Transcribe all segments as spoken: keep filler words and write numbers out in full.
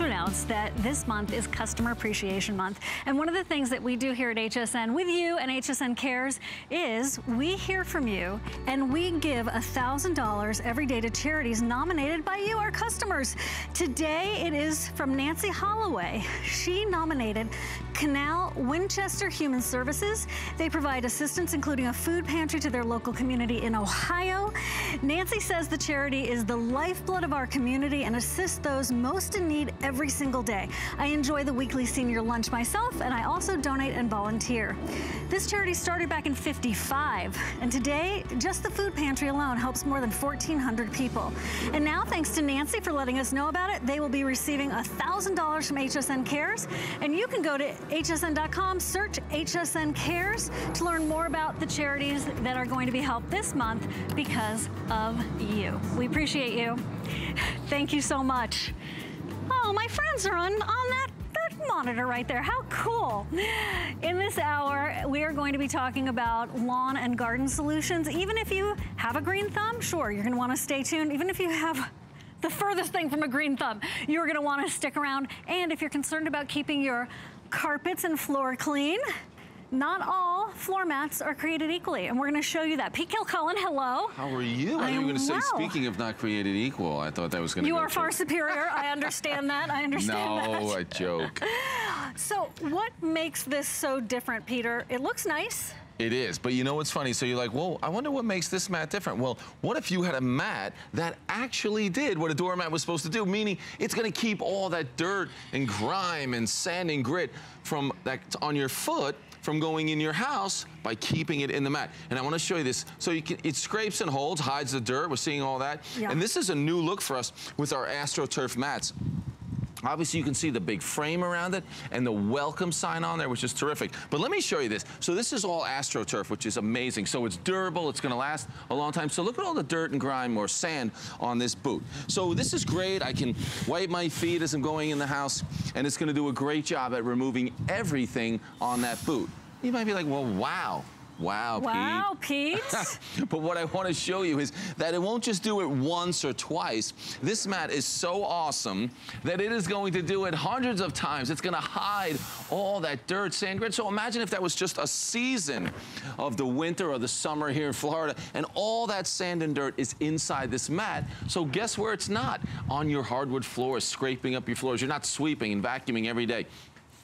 to announce that this month is Customer Appreciation Month. And one of the things that we do here at H S N with you and H S N Cares is we hear from you and we give one thousand dollars every day to charities nominated by you, our customers. Today it is from Nancy Holloway. She nominated Canal Winchester Human Services. They provide assistance, including a food pantry, to their local community in Ohio. Nancy says the charity is the lifeblood of our community and assists those most in need every single day. I enjoy the weekly senior lunch myself, and I also donate and volunteer. This charity started back in fifty-five, and today just the food pantry alone helps more than fourteen hundred people. And now, thanks to Nancy for letting us know about it, they will be receiving one thousand dollars from H S N Cares, and you can go to H S N dot com, search H S N Cares to learn more about the charities that are going to be helped this month because of you. We appreciate you. Thank you so much. Oh, my friends are on, on that monitor right there. How cool. In this hour, we are going to be talking about lawn and garden solutions. Even if you have a green thumb, sure, you're going to want to stay tuned. Even if you have the furthest thing from a green thumb, you're going to want to stick around. And if you're concerned about keeping your carpets and floor clean, not all floor mats are created equally, and we're going to show you that. Pete Kilcullen, hello. How are you? I, I were going to say, speaking of not created equal, I thought that was going to. You go are far superior. I understand that. I understand. No, that. I joke. So, what makes this so different, Peter? It looks nice. It is, but you know what's funny? So you're like, whoa, I wonder what makes this mat different. Well, what if you had a mat that actually did what a doormat was supposed to do, meaning it's gonna keep all that dirt and grime and sand and grit from that on your foot from going in your house by keeping it in the mat. And I wanna show you this. So you can, it scrapes and holds, hides the dirt, we're seeing all that. Yeah. And this is a new look for us with our AstroTurf mats. Obviously, you can see the big frame around it and the welcome sign on there, which is terrific. But let me show you this. So this is all AstroTurf, which is amazing. So it's durable. It's going to last a long time. So look at all the dirt and grime or sand on this boot. So this is great. I can wipe my feet as I'm going in the house, and it's going to do a great job at removing everything on that boot. You might be like, well, wow. Wow, wow, Pete. Pete. But what I want to show you is that it won't just do it once or twice. This mat is so awesome that it is going to do it hundreds of times. It's going to hide all that dirt, sand, grit. So imagine if that was just a season of the winter or the summer here in Florida, and all that sand and dirt is inside this mat. So guess where it's not? On your hardwood floors, scraping up your floors. You're not sweeping and vacuuming every day.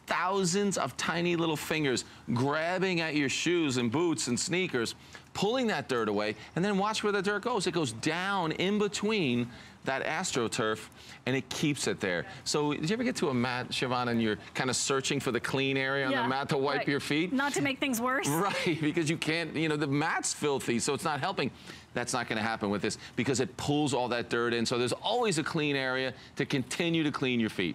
Thousands of tiny little fingers grabbing at your shoes and boots and sneakers, pulling that dirt away, and then watch where the dirt goes. It goes down in between that AstroTurf, and it keeps it there. So did you ever get to a mat, Shivan, and you're kind of searching for the clean area on yeah, the mat to wipe right. your feet? Not to make things worse. Right, because you can't, you know, the mat's filthy, so it's not helping. That's not gonna happen with this because it pulls all that dirt in. So there's always a clean area to continue to clean your feet.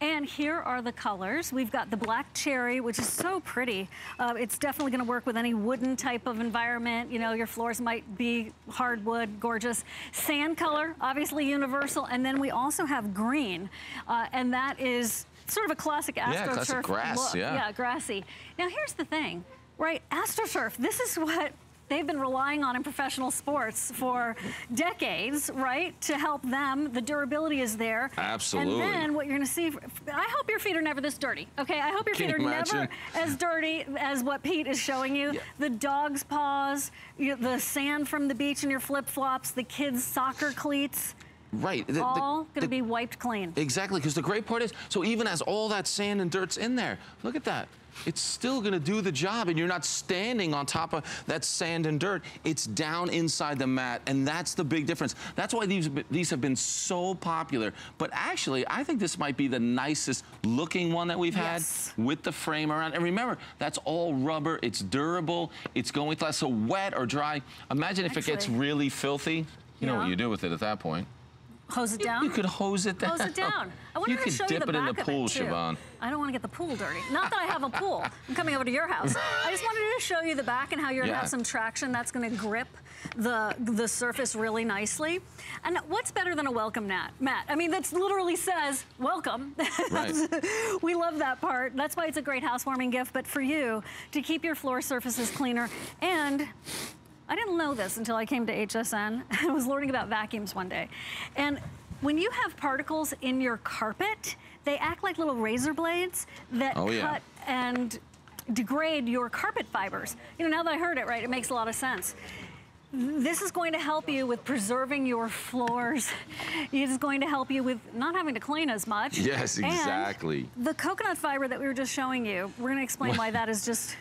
And here are the colors. We've got the black cherry, which is so pretty. Uh, it's definitely gonna work with any wooden type of environment. You know, your floors might be hardwood, gorgeous. Sand color, obviously universal. And then we also have green, uh, and that is sort of a classic AstroTurf yeah, classic grass, look. Yeah. yeah, grassy. Now here's the thing, right? AstroTurf, this is what they've been relying on in professional sports for decades, right? To help them, the durability is there. Absolutely. And then what you're gonna see, I hope your feet are never this dirty, okay? I hope your Can feet are imagine? never as dirty as what Pete is showing you. Yeah. The dog's paws, you know, the sand from the beach in your flip-flops, the kids' soccer cleats. Right. The, all going to be wiped clean. Exactly, because the great part is, so even as all that sand and dirt's in there, look at that. It's still going to do the job, and you're not standing on top of that sand and dirt. It's down inside the mat, and that's the big difference. That's why these, these have been so popular. But actually, I think this might be the nicest looking one that we've had yes. with the frame around. And remember, that's all rubber. It's durable. It's going to last. So wet or dry, imagine actually, if it gets really filthy. You yeah. know what you do with it at that point. Hose it down? You could hose it down. Hose it down. I wanted to show you the back of it. You could dip it in the pool, Siobhan. I don't want to get the pool dirty. Not that I have a pool. I'm coming over to your house. I just wanted to show you the back and how you're yeah. going to have some traction that's going to grip the the surface really nicely. And what's better than a welcome mat? Matt, I mean, that literally says, welcome. Right. We love that part. That's why it's a great housewarming gift, but for you, to keep your floor surfaces cleaner. And I didn't know this until I came to H S N. I was learning about vacuums one day. And when you have particles in your carpet, they act like little razor blades that oh, cut yeah. and degrade your carpet fibers. You know, now that I heard it, right, it makes a lot of sense. This is going to help you with preserving your floors. It is going to help you with not having to clean as much. Yes, exactly. And the coconut fiber that we were just showing you, we're gonna explain what? why that is just...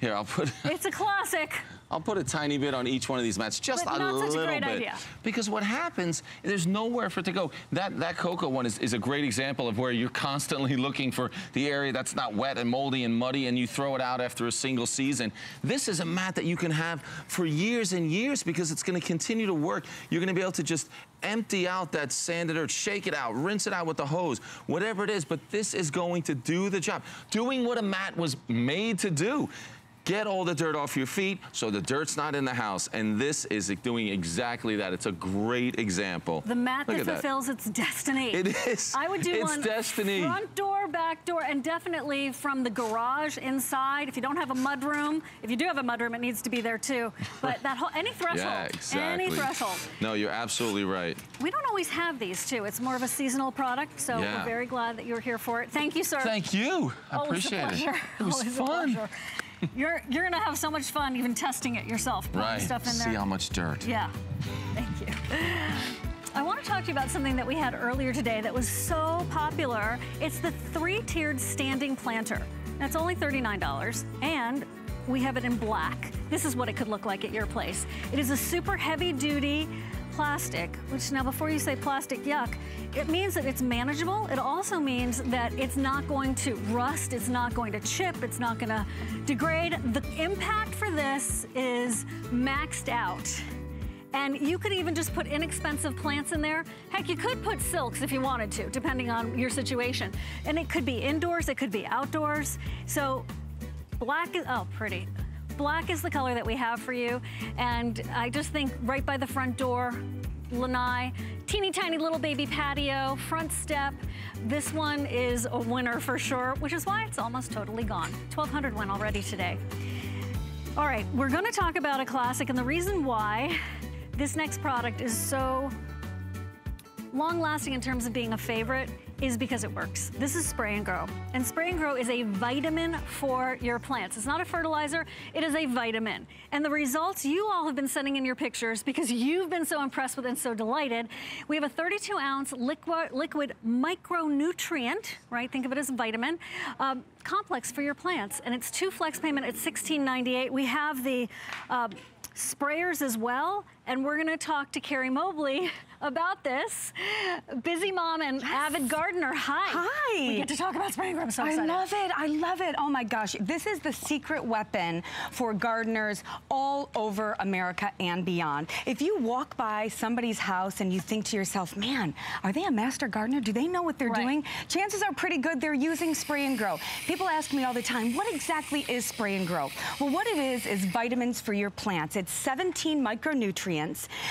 Here, I'll put... It's a classic. I'll put a tiny bit on each one of these mats, just but a little a great bit. Idea. Because what happens, there's nowhere for it to go. That that cocoa one is, is a great example of where you're constantly looking for the area that's not wet and moldy and muddy, and you throw it out after a single season. This is a mat that you can have for years and years because it's gonna continue to work. You're gonna be able to just empty out that sanded earth, shake it out, rinse it out with the hose, whatever it is, but this is going to do the job. Doing what a mat was made to do. Get all the dirt off your feet so the dirt's not in the house. And this is doing exactly that. It's a great example. The mat that fulfills its destiny. It is. I would do it's one destiny. Front door, back door, and definitely from the garage inside. If you don't have a mud room, if you do have a mud room, it needs to be there too. But that whole, any threshold, yeah, exactly. any threshold. No, you're absolutely right. We don't always have these too. It's more of a seasonal product. So yeah. we're very glad that you're here for it. Thank you, sir. Thank you. I always appreciate it. It was always fun. A pleasure. You're, you're gonna have so much fun even testing it yourself. Right, stuff in there. See how much dirt. Yeah, thank you. I wanna talk to you about something that we had earlier today that was so popular. It's the three-tiered standing planter. That's only thirty-nine dollars, and we have it in black. This is what it could look like at your place. It is a super heavy-duty plastic, which now before you say plastic, yuck, it means that it's manageable. It also means that it's not going to rust, it's not going to chip, it's not gonna degrade. The impact for this is maxed out. And you could even just put inexpensive plants in there. Heck, you could put silks if you wanted to, depending on your situation. And it could be indoors, it could be outdoors. So black is, oh, pretty. Black is the color that we have for you, and I just think right by the front door, lanai, teeny tiny little baby patio, front step. This one is a winner for sure, which is why it's almost totally gone. twelve hundred went already today. All right, we're gonna talk about a classic, and the reason why this next product is so long-lasting in terms of being a favorite is because it works. This is Spray and Grow. And Spray and Grow is a vitamin for your plants. It's not a fertilizer, it is a vitamin. And the results you all have been sending in your pictures because you've been so impressed with and so delighted. We have a thirty-two ounce liquid, liquid micronutrient, right? Think of it as a vitamin, um, complex for your plants. And it's two flex payment at sixteen ninety-eight. We have the uh, sprayers as well. And we're gonna talk to Carrie Mobley about this. Busy mom and yes. avid gardener, hi. Hi. We get to talk about Spray and Grow, I'm so excited. I love it, I love it. Oh my gosh, this is the secret weapon for gardeners all over America and beyond. If you walk by somebody's house and you think to yourself, man, are they a master gardener? Do they know what they're right. doing? Chances are pretty good they're using Spray and Grow. People ask me all the time, what exactly is Spray and Grow? Well, what it is is vitamins for your plants. It's seventeen micronutrients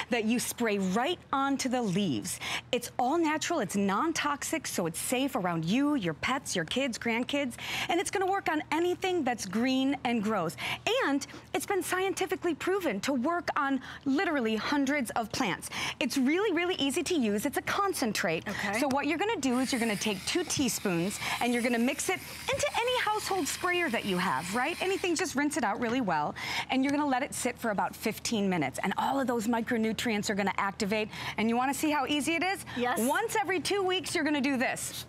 that you spray right on to the leaves. It's all natural, it's non-toxic, so it's safe around you, your pets, your kids, grandkids, and it's gonna work on anything that's green and grows. And it's been scientifically proven to work on literally hundreds of plants. It's really, really easy to use. It's a concentrate. Okay. So what you're gonna do is you're gonna take two teaspoons and you're gonna mix it into any household sprayer that you have, right? Anything, just rinse it out really well, and you're gonna let it sit for about fifteen minutes, and all of those micronutrients are gonna activate. And you want to see how easy it is? Yes. Once every two weeks, you're going to do this.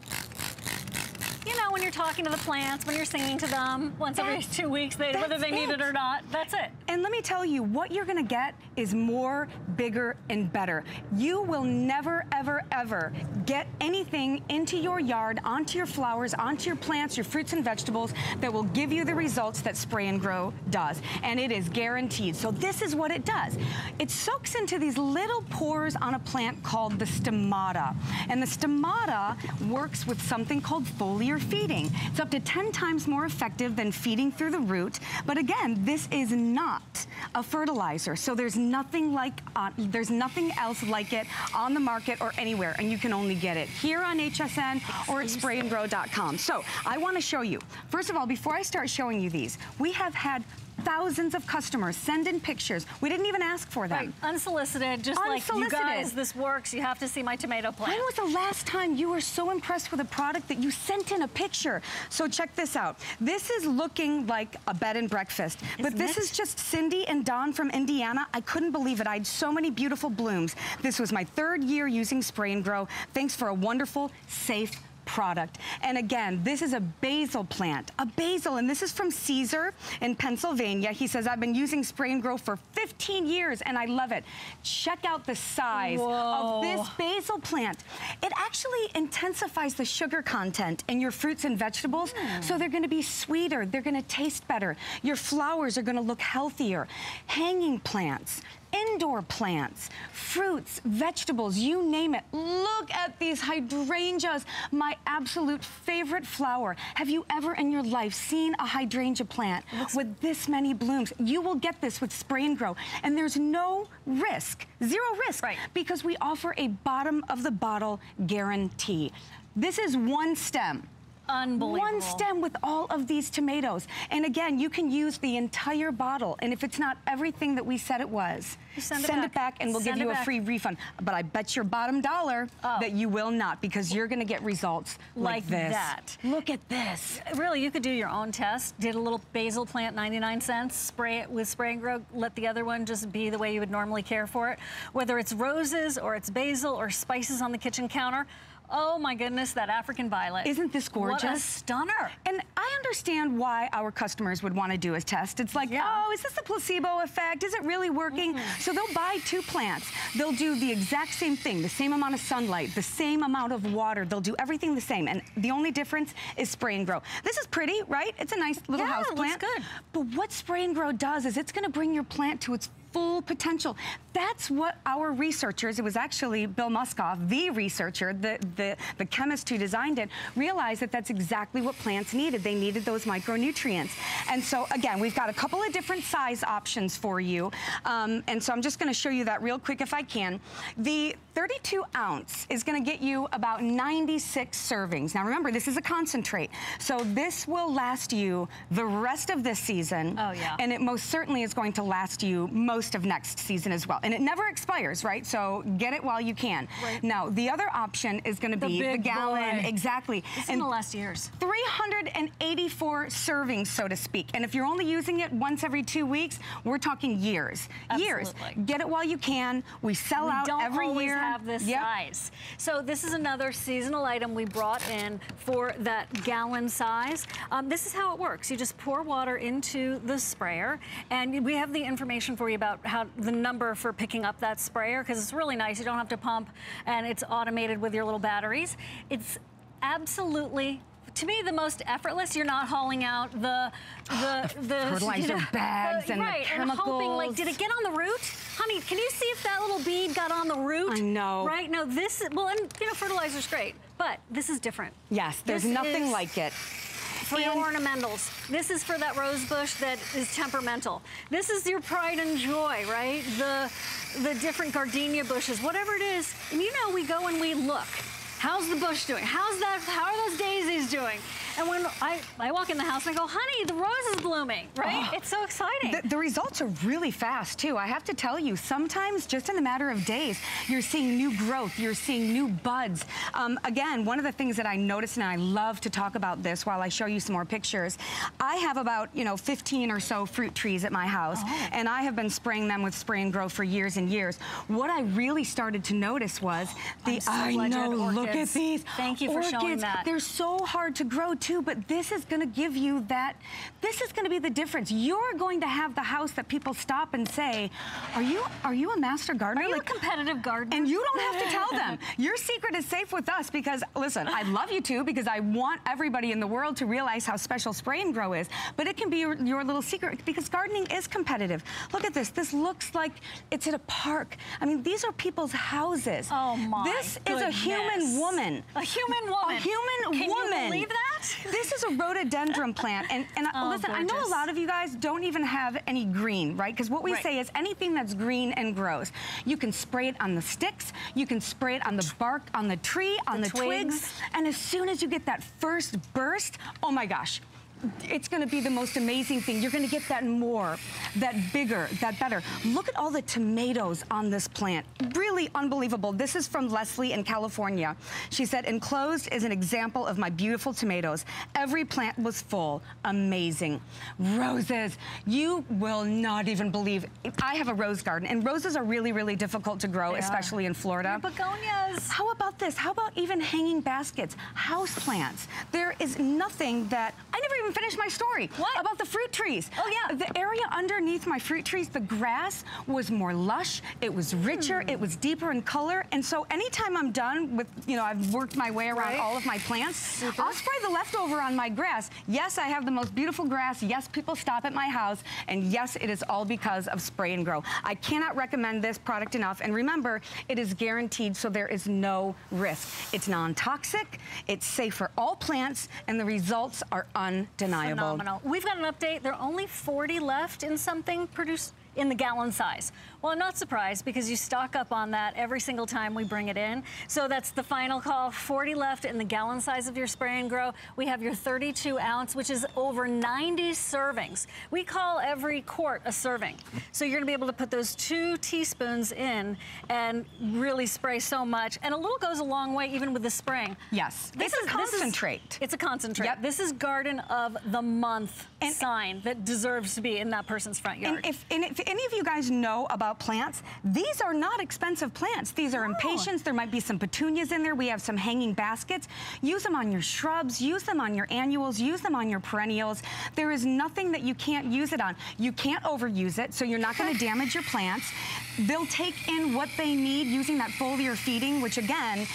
You know, when you're talking to the plants, when you're singing to them, once every two weeks, they, whether they need it or not, that's it. And let me tell you, what you're gonna get is more, bigger, and better. You will never, ever, ever get anything into your yard, onto your flowers, onto your plants, your fruits and vegetables, that will give you the results that Spray and Grow does. And it is guaranteed. So this is what it does. It soaks into these little pores on a plant called the stomata. And the stomata works with something called foliar feeding. It's up to ten times more effective than feeding through the root. But again, this is not a fertilizer. So there's nothing like, uh, there's nothing else like it on the market or anywhere. And you can only get it here on H S N or at spray and grow dot com. So I want to show you. First of all, before I start showing you these, we have had Thousands of customers send in pictures. We didn't even ask for them. Right. Unsolicited, just Unsolicited. like, you guys, this works. You have to see my tomato plant. When was the last time you were so impressed with a product that you sent in a picture? So check this out. This is looking like a bed and breakfast. Isn't but this it? is just Cindy and Don from Indiana. I couldn't believe it. I had so many beautiful blooms. This was my third year using Spray and Grow. Thanks for a wonderful, safe product. And again, this is a basil plant, a basil, and this is from Caesar in Pennsylvania. He says, I've been using Spray and Grow for fifteen years and I love it. Check out the size Whoa. of this basil plant. It actually intensifies the sugar content in your fruits and vegetables, mm. so they're going to be sweeter, they're going to taste better, your flowers are going to look healthier. Hanging plants, indoor plants, fruits, vegetables, you name it. Look at these hydrangeas, my absolute favorite flower. Have you ever in your life seen a hydrangea plant with this many blooms? You will get this with Spray and Grow, and there's no risk, zero risk, right. because we offer a bottom of the bottle guarantee. This is one stem. Unbelievable. One stem with all of these tomatoes. And again, you can use the entire bottle. And if it's not everything that we said it was, send, send it, back. it back and we'll send give you back. a free refund. But I bet your bottom dollar oh. that you will not, because you're going to get results like, like this. that. Look at this. Really, you could do your own test. Did a little basil plant, ninety-nine cents, spray it with Spray and Grow, let the other one just be the way you would normally care for it. Whether it's roses or it's basil or spices on the kitchen counter, oh my goodness, that African violet. Isn't this gorgeous? What a stunner. And I understand why our customers would want to do a test. It's like, yeah. oh, is this a placebo effect? Is it really working? Mm-hmm. So they'll buy two plants. They'll do the exact same thing, the same amount of sunlight, the same amount of water. They'll do everything the same. And the only difference is Spray and Grow. This is pretty, right? It's a nice little yeah, house plant. Yeah, it looks good. But what Spray and Grow does is it's going to bring your plant to its full potential. That's what our researchers, it was actually Bill Muskoff, the researcher, the, the, the chemist who designed it, realized that that's exactly what plants needed. They needed those micronutrients. And so again, we've got a couple of different size options for you. Um, and so I'm just gonna show you that real quick if I can. The thirty-two ounce is gonna get you about ninety-six servings. Now remember, this is a concentrate. So this will last you the rest of this season. Oh yeah. And it most certainly is going to last you most Most of next season as well. And it never expires, right? So get it while you can. Right. Now, the other option is going to be the gallon. Boy. Exactly. It's in the last years. three hundred eighty-four servings, so to speak. And if you're only using it once every two weeks, we're talking years. Absolutely. Years. Get it while you can. We sell we out every year. We don't always have this yep. size. So this is another seasonal item we brought in for that gallon size. Um, this is how it works. You just pour water into the sprayer, and we have the information for you about how the number for picking up that sprayer, because it's really nice. You don't have to pump, and it's automated with your little batteries. It's absolutely, to me, the most effortless. You're not hauling out the the the, the fertilizer you know, bags the, and right, the chemicals. And hoping, like, did it get on the root? Honey, can you see if that little bead got on the root? I know. Right now, this well, and you know, fertilizer's great, but this is different. Yes, there's this nothing is, like it. For your ornamentals. This is for that rose bush that is temperamental. This is your pride and joy, right? The, the different gardenia bushes, whatever it is. And you know, we go and we look. How's the bush doing? How's that, how are those daisies doing? And when I, I walk in the house and I go, honey, the rose is blooming, right? Oh, it's so exciting. The, the results are really fast too. I have to tell you, sometimes just in a matter of days, you're seeing new growth, you're seeing new buds. Um, again, one of the things that I noticed, and I love to talk about this while I show you some more pictures, I have about, you know, fifteen or so fruit trees at my house, oh. and I have been spraying them with Spray and Grow for years and years. What I really started to notice was the, I'm so I know, orchids. Look at these. Thank you for orchids, showing that. They're so hard to grow too. Too, but this is going to give you that, this is going to be the difference. You're going to have the house that people stop and say, are you are you a master gardener? Are you like, a competitive gardener? And you don't have to tell them. Your secret is safe with us because, listen, I love you too because I want everybody in the world to realize how special Spray and Grow is, but it can be your, your little secret because gardening is competitive. Look at this. This looks like it's at a park. I mean, these are people's houses. Oh my This goodness. is a human woman. A human woman. A human can woman. Can you believe that? This is a rhododendron plant, and, and oh, listen, gorgeous. I know a lot of you guys don't even have any green, right? Because what we right. say is anything that's green and grows. You can spray it on the sticks, you can spray it on the bark, on the tree, on the, the twigs. twigs, and as soon as you get that first burst, oh my gosh. it's going to be the most amazing thing. You're going to get that more, that bigger, that better. Look at all the tomatoes on this plant. Really unbelievable. This is from Leslie in California. She said, enclosed is an example of my beautiful tomatoes. Every plant was full. Amazing. Roses. You will not even believe. I have a rose garden, and roses are really, really difficult to grow, they especially are. in Florida. Your begonias. How about this? How about even hanging baskets? House plants. There is nothing that... I never even finish my story. What? About the fruit trees. Oh, yeah. The area underneath my fruit trees, the grass was more lush, it was richer, mm. it was deeper in color, and so anytime I'm done with, you know, I've worked my way around right. all of my plants, Super. I'll spray the leftover on my grass. Yes, I have the most beautiful grass. Yes, people stop at my house, and yes, it is all because of Spray and Grow. I cannot recommend this product enough, and remember, it is guaranteed, so there is no risk. It's non-toxic, it's safe for all plants, and the results are undeniable. Deniable. Phenomenal. We've got an update. There are only forty left in something produced in the gallon size. Well, I'm not surprised because you stock up on that every single time we bring it in. So that's the final call. forty left in the gallon size of your Spray and Grow. We have your thirty-two ounce, which is over ninety servings. We call every quart a serving. So you're gonna be able to put those two teaspoons in and really spray so much. And a little goes a long way even with the spraying. Yes, this it's is a concentrate. This is, it's a concentrate. Yep. This is Garden of the Month and, sign that deserves to be in that person's front yard. And if, and if any of you guys know about plants, these are not expensive plants. These are oh. impatiens. There might be some petunias in there. We have some hanging baskets. Use them on your shrubs. Use them on your annuals. Use them on your perennials. There is nothing that you can't use it on. You can't overuse it, so you're not going to damage your plants. They'll take in what they need using that foliar feeding, which again,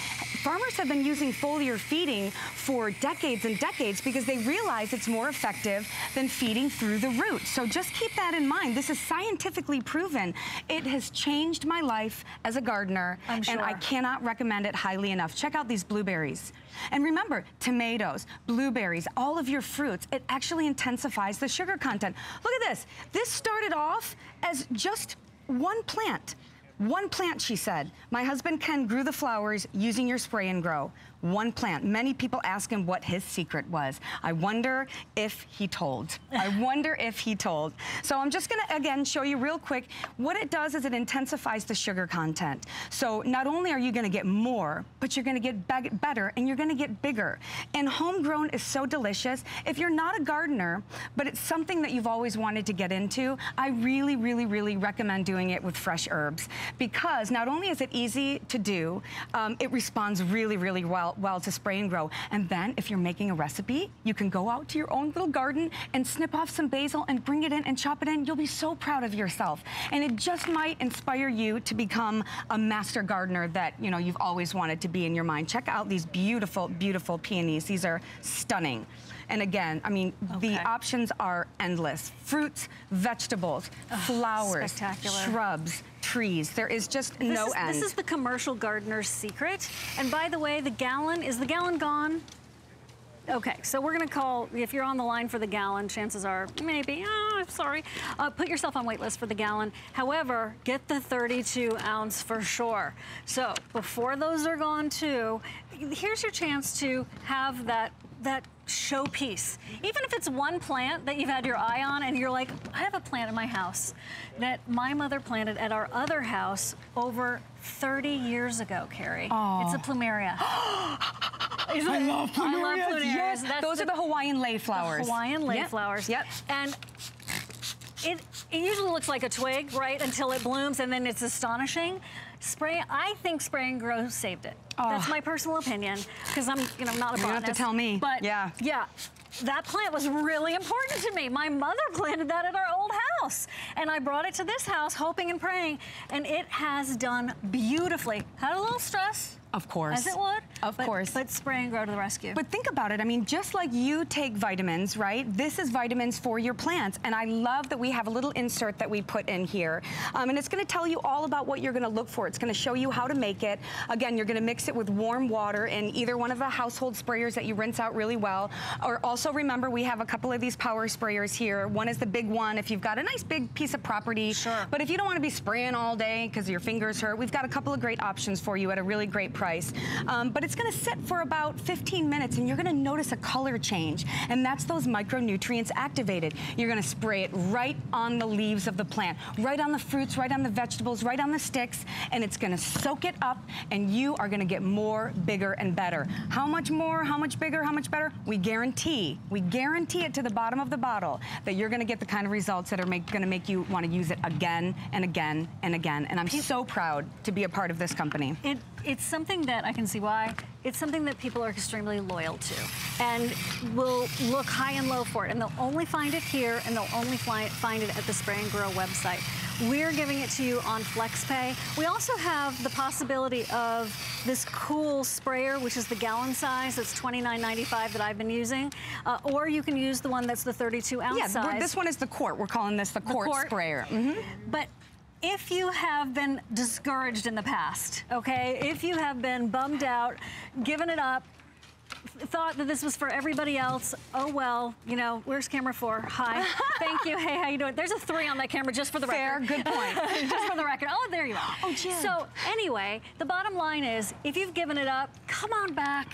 farmers have been using foliar feeding for decades and decades because they realize it's more effective than feeding through the root. So just keep that in mind. This is scientifically proven. It has changed my life as a gardener, I'm sure. and I cannot recommend it highly enough. Check out these blueberries. And remember, tomatoes, blueberries, all of your fruits, it actually intensifies the sugar content. Look at this. This started off as just one plant. One plant, she said. My husband Ken grew the flowers using your Spray and Grow. One plant. Many people ask him what his secret was. I wonder if he told. I wonder if he told. So I'm just gonna, again, show you real quick. What it does is it intensifies the sugar content. So not only are you gonna get more, but you're gonna get better and you're gonna get bigger. And homegrown is so delicious. If you're not a gardener, but it's something that you've always wanted to get into, I really, really, really recommend doing it with fresh herbs because not only is it easy to do, um, it responds really, really well. well to Spray and Grow. And then if you're making a recipe, you can go out to your own little garden and snip off some basil and bring it in and chop it in. You'll be so proud of yourself. And it just might inspire you to become a master gardener that, you know, you've always wanted to be in your mind. Check out these beautiful, beautiful peonies. These are stunning. And again, I mean, okay. the options are endless. Fruits, vegetables, Ugh, flowers, shrubs, trees. There is just this no is, end. This is the commercial gardener's secret. And by the way, the gallon, is the gallon gone? Okay, so we're gonna call, if you're on the line for the gallon, chances are, maybe, oh, I'm sorry. Uh, put yourself on wait list for the gallon. However, get the thirty-two ounce for sure. So before those are gone too, here's your chance to have that, that showpiece. Even if it's one plant that you've had your eye on and you're like, I have a plant in my house that my mother planted at our other house over thirty years ago, Carrie. Aww. It's a plumeria. Is I, it? Love plumerias. I love plumerias. Yes. That's Those the, are the Hawaiian lay flowers. Hawaiian lay yep. flowers. Yep. And it, it usually looks like a twig, right, until it blooms and then it's astonishing. Spray, I think Spray and Grow saved it. Oh. That's my personal opinion, because I'm, you know, not a botanist. You have to tell me. But yeah, yeah, that plant was really important to me. My mother planted that at our old house, and I brought it to this house, hoping and praying, and it has done beautifully. Had a little stress. Of course. As it would. Of but, course. But Spray and Grow to the rescue. But think about it. I mean, just like you take vitamins, right? This is vitamins for your plants. And I love that we have a little insert that we put in here. Um, and it's going to tell you all about what you're going to look for. It's going to show you how to make it. Again, you're going to mix it with warm water in either one of the household sprayers that you rinse out really well. Or also remember, we have a couple of these power sprayers here. One is the big one if you've got a nice big piece of property. Sure. But if you don't want to be spraying all day because your fingers hurt, we've got a couple of great options for you at a really great price. price. Um, but it's gonna sit for about fifteen minutes and you're gonna notice a color change. And that's those micronutrients activated. You're gonna spray it right on the leaves of the plant, right on the fruits, right on the vegetables, right on the sticks, and it's gonna soak it up and you are gonna get more, bigger, and better. How much more, how much bigger, how much better? We guarantee, we guarantee it to the bottom of the bottle that you're gonna get the kind of results that are make, gonna make you wanna use it again and again and again. And I'm so proud to be a part of this company. It, it's something that I can see why. It's something that people are extremely loyal to and will look high and low for it. And they'll only find it here and they'll only fly, find it at the Spray and Grow website. We're giving it to you on FlexPay. We also have the possibility of this cool sprayer, which is the gallon size. It's twenty-nine ninety-five that I've been using. Uh, or you can use the one that's the thirty-two ounce yeah, size. Yeah, this one is the quart. We're calling this the quart, the quart. sprayer. Mm-hmm. But if you have been discouraged in the past, okay, if you have been bummed out, given it up, thought that this was for everybody else, oh well, you know, where's camera four? Hi, thank you, hey, how you doing? There's a three on that camera, just for the Fair, record. Fair, good point. Just for the record. Oh, there you are. Oh, Jim. So anyway, the bottom line is, if you've given it up, come on back.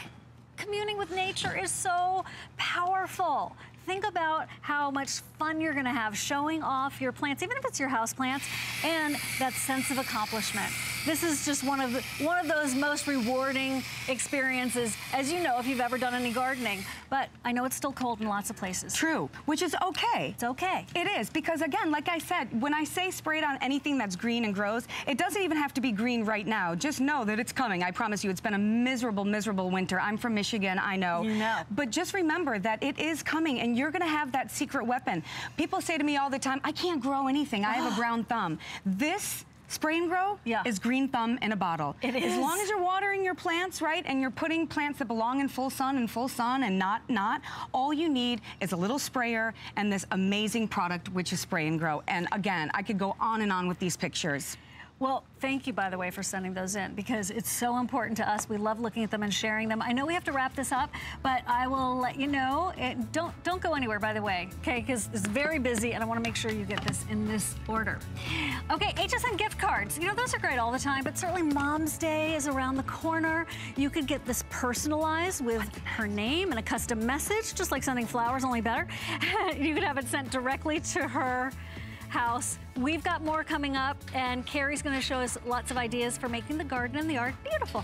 Communing with nature is so powerful. Think about how much fun you're gonna have showing off your plants, even if it's your house plants, and that sense of accomplishment. This is just one of the, one of those most rewarding experiences, as you know, if you've ever done any gardening. But I know it's still cold in lots of places. True, which is okay. It's okay. It is, because again, like I said, when I say spray it on anything that's green and grows, it doesn't even have to be green right now. Just know that it's coming. I promise you, it's been a miserable, miserable winter. I'm from Michigan, I know. You know. But just remember that it is coming, and you're gonna have that secret weapon. People say to me all the time, I can't grow anything, I have a brown thumb. This Spray and Grow yeah. is green thumb in a bottle. It is. As long as you're watering your plants, right, and you're putting plants that belong in full sun and full sun and not not, all you need is a little sprayer and this amazing product, which is Spray and Grow. And again, I could go on and on with these pictures. Well, thank you, by the way, for sending those in, because it's so important to us. We love looking at them and sharing them. I know we have to wrap this up, but I will let you know. It, don't, don't go anywhere, by the way, okay? Because it's very busy, and I want to make sure you get this in this order. Okay, H S N gift cards. You know, those are great all the time, but certainly Mom's Day is around the corner. You could get this personalized with her name and a custom message, just like sending flowers, only better. You could have it sent directly to her house. We've got more coming up, and Carrie's going to show us lots of ideas for making the garden and the art beautiful.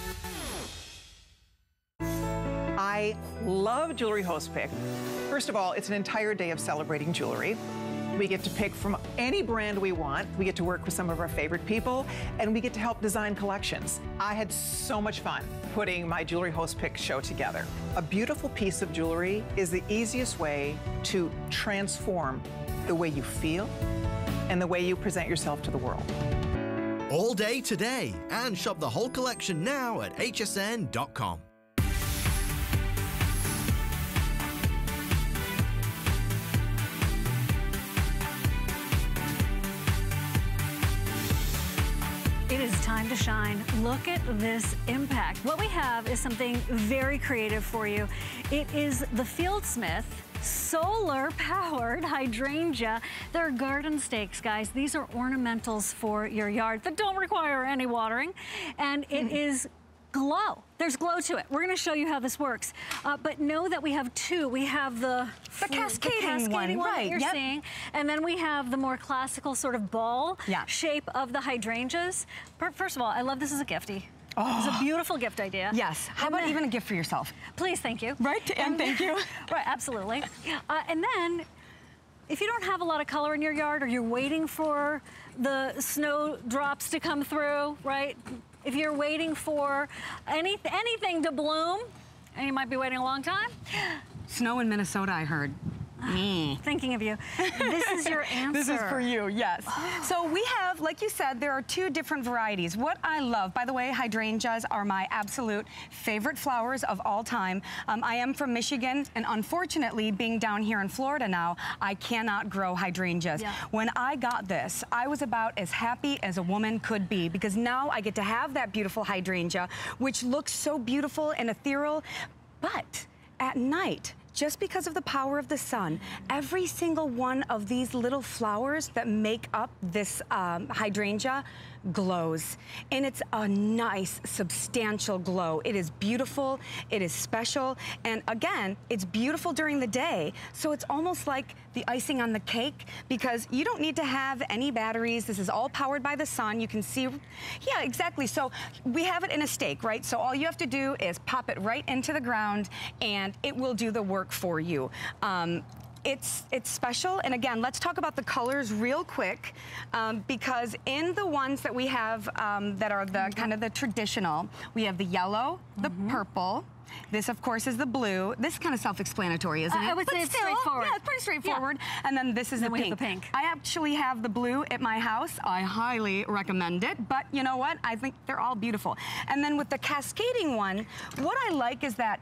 I love Jewelry Host Pick. First of all, it's an entire day of celebrating jewelry. We get to pick from any brand we want. We get to work with some of our favorite people, and we get to help design collections. I had so much fun putting my Jewelry Host Pick show together. A beautiful piece of jewelry is the easiest way to transform the way you feel and the way you present yourself to the world. All day today, and shop the whole collection now at H S N dot com. Time to shine. Look at this impact. What we have is something very creative for you. It is the Fieldsmith solar-powered hydrangea. They're garden stakes, guys. These are ornamentals for your yard that don't require any watering, and it mm-hmm. is glow. There's glow to it. We're going to show you how this works. Uh, but know that we have two. We have the, the cascading, the cascading one, one right. that you're yep. seeing. And then we have the more classical sort of ball yeah. shape of the hydrangeas. First of all, I love this as a giftie. Oh. It's a beautiful gift idea. Yes. How and about then, even a gift for yourself? Please, thank you. Right, and, and thank you. Right, absolutely. Uh, and then, if you don't have a lot of color in your yard, or you're waiting for the snow drops to come through, right? If you're waiting for any, anything to bloom, and you might be waiting a long time. Snow in Minnesota, I heard. Mm. Thinking of you. This is your answer. This is for you, yes. Oh. So we have, like you said, there are two different varieties. What I love, by the way, hydrangeas are my absolute favorite flowers of all time. Um, I am from Michigan, and unfortunately, being down here in Florida now, I cannot grow hydrangeas. Yeah. When I got this, I was about as happy as a woman could be, because now I get to have that beautiful hydrangea, which looks so beautiful and ethereal, but at night, just because of the power of the sun, every single one of these little flowers that make up this um, hydrangea glows. And it's a nice, substantial glow. It is beautiful, it is special, and again, it's beautiful during the day, so it's almost like the icing on the cake, because you don't need to have any batteries. This is all powered by the sun. You can see, yeah, exactly. So we have it in a stake, right? So all you have to do is pop it right into the ground, and it will do the work for you. Um, It's, it's special, and again, let's talk about the colors real quick, um, because in the ones that we have um, that are the mm-hmm. kind of the traditional, we have the yellow, the mm-hmm. purple, this of course is the blue. This is kind of self-explanatory, isn't uh, it? I would but say it's still, straightforward. Yeah, it's pretty straightforward. Yeah. And then this is and the, then pink. We have the pink. I actually have the blue at my house. I highly recommend it, but you know what? I think they're all beautiful. And then with the cascading one, what I like is that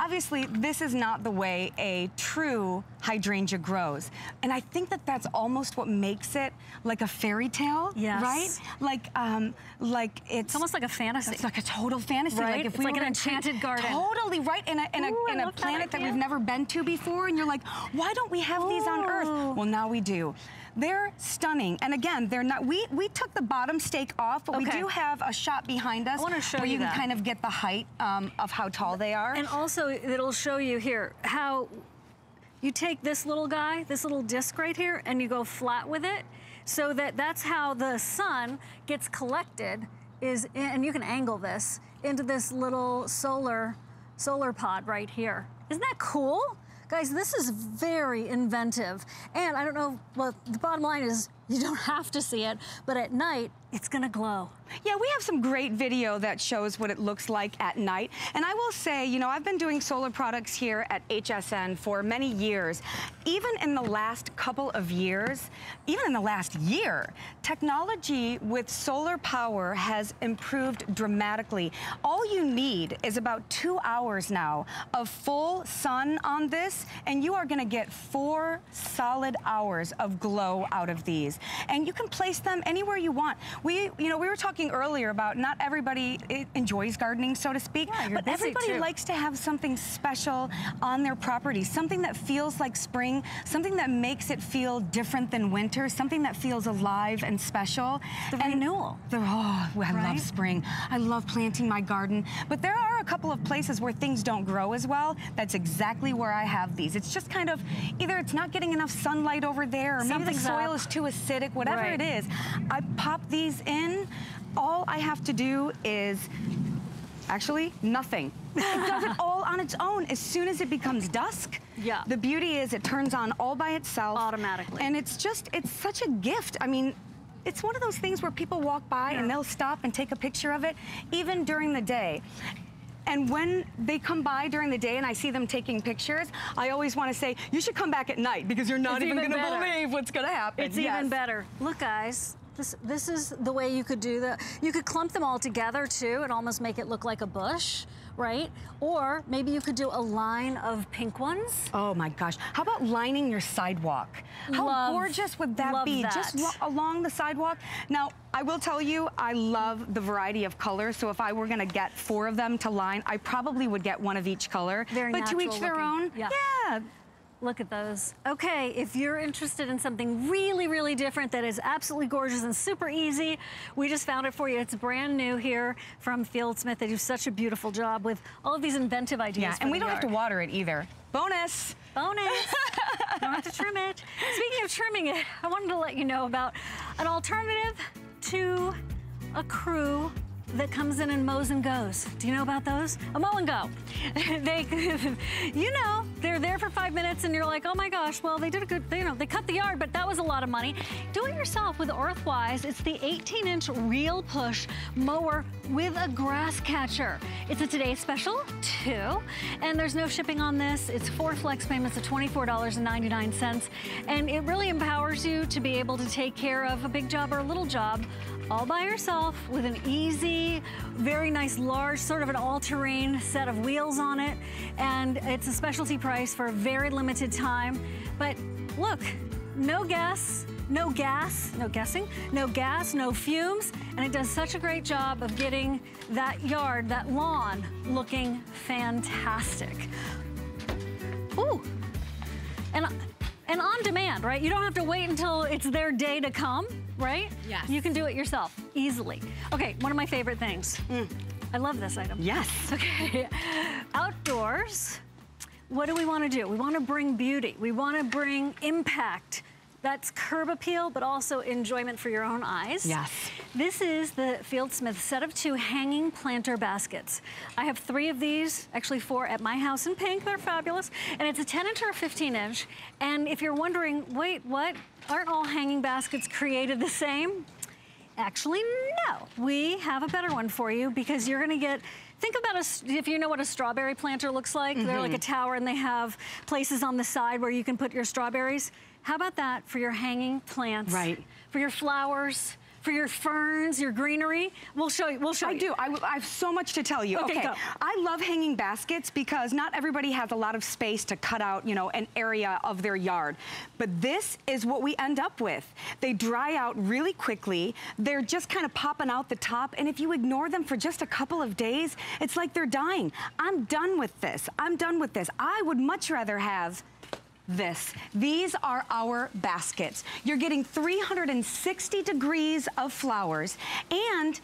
obviously, this is not the way a true hydrangea grows. And I think that that's almost what makes it like a fairy tale, yes. right? Like, um, like it's, it's almost like a fantasy. It's like a total fantasy. Right? Like if it's we like were an enchanted garden. Totally, right? In a, in a, Ooh, in a planet that, that we've never been to before. And you're like, why don't we have Ooh. These on Earth? Well, now we do. They're stunning. And again, they're not, we, we took the bottom stake off, but okay. we do have a shot behind us. I want to show where you, you can kind of get the height um, of how tall they are. And also, it'll show you here how you take this little guy, this little disc right here, and you go flat with it, so that that's how the sun gets collected, is in, and you can angle this into this little solar solar pod right here. Isn't that cool? Guys, this is very inventive. And I don't know, well, the bottom line is you don't have to see it, but at night, it's gonna glow. Yeah, we have some great video that shows what it looks like at night. And I will say, you know, I've been doing solar products here at H S N for many years. Even in the last couple of years, even in the last year, technology with solar power has improved dramatically. All you need is about two hours now of full sun on this, and you are gonna get four solid hours of glow out of these. And you can place them anywhere you want. We, you know, we were talking earlier about not everybody enjoys gardening, so to speak, yeah, but everybody too. likes to have something special on their property, something that feels like spring, something that makes it feel different than winter, something that feels alive and special. The and renewal. The, oh, I right? love spring. I love planting my garden, but there are a couple of places where things don't grow as well. That's exactly where I have these. It's just kind of, either it's not getting enough sunlight over there, or maybe the soil up. is too acidic, whatever right. it is. I pop these These in, all I have to do is actually nothing. It does it all on its own. As soon as it becomes dusk, yeah. the beauty is it turns on all by itself. Automatically. And it's just, it's such a gift. I mean, it's one of those things where people walk by yeah. and they'll stop and take a picture of it, even during the day. And when they come by during the day and I see them taking pictures, I always want to say, you should come back at night, because you're not it's even, even going to believe what's going to happen. It's yes. even better. Look, guys. This, this is the way you could do that. You could clump them all together too and almost make it look like a bush, right? Or maybe you could do a line of pink ones. Oh my gosh. How about lining your sidewalk? How love, gorgeous would that be? That. Just along the sidewalk. Now, I will tell you, I love the variety of colors, so if I were gonna get four of them to line, I probably would get one of each color. Very but to each looking. Their own, yeah. yeah. Look at those. Okay, if you're interested in something really, really different that is absolutely gorgeous and super easy, we just found it for you. It's brand new here from Fieldsmith. They do such a beautiful job with all of these inventive ideas. Yeah, and we don't have to water it either. Bonus. Bonus. You don't have to trim it. Speaking of trimming it, I wanted to let you know about an alternative to a crew that comes in and mows and goes. Do you know about those? A mow and go. They, you know, there's you're there for five minutes and you're like, oh my gosh, well, they did a good, you know, they cut the yard, but that was a lot of money. Do it yourself with Earthwise. It's the eighteen inch reel push mower with a grass catcher. It's a today's special, too, and there's no shipping on this. It's four flex payments of twenty-four ninety-nine, and it really empowers you to be able to take care of a big job or a little job all by yourself with an easy, very nice, large, sort of an all-terrain set of wheels on it, and it's a specialty price for a very limited time. But look, no gas, no gas, no guessing, no gas, no fumes, and it does such a great job of getting that yard, that lawn, looking fantastic. Ooh, and, and on demand, right? You don't have to wait until it's their day to come. Right? Yes. You can do it yourself, easily. Okay, one of my favorite things. Mm. I love this item. Yes. Okay. Outdoors, what do we want to do? We want to bring beauty. We want to bring impact. That's curb appeal, but also enjoyment for your own eyes. Yes. This is the Fieldsmith set of two hanging planter baskets. I have three of these, actually four, at my house in pink. They're fabulous. And it's a ten inch or a fifteen inch. And if you're wondering, wait, what? Aren't all hanging baskets created the same? Actually, no. We have a better one for you because you're going to get... Think about a, if you know what a strawberry planter looks like. Mm-hmm. They're like a tower and they have places on the side where you can put your strawberries. How about that for your hanging plants? Right. For your flowers, for your ferns, your greenery. We'll show you. We'll show I you. Do. I do. I have so much to tell you. Okay, okay. I love hanging baskets because not everybody has a lot of space to cut out, you know, an area of their yard. But this is what we end up with. They dry out really quickly. They're just kind of popping out the top. And if you ignore them for just a couple of days, it's like they're dying. I'm done with this. I'm done with this. I would much rather have... this. These are our baskets. You're getting three hundred sixty degrees of flowers, and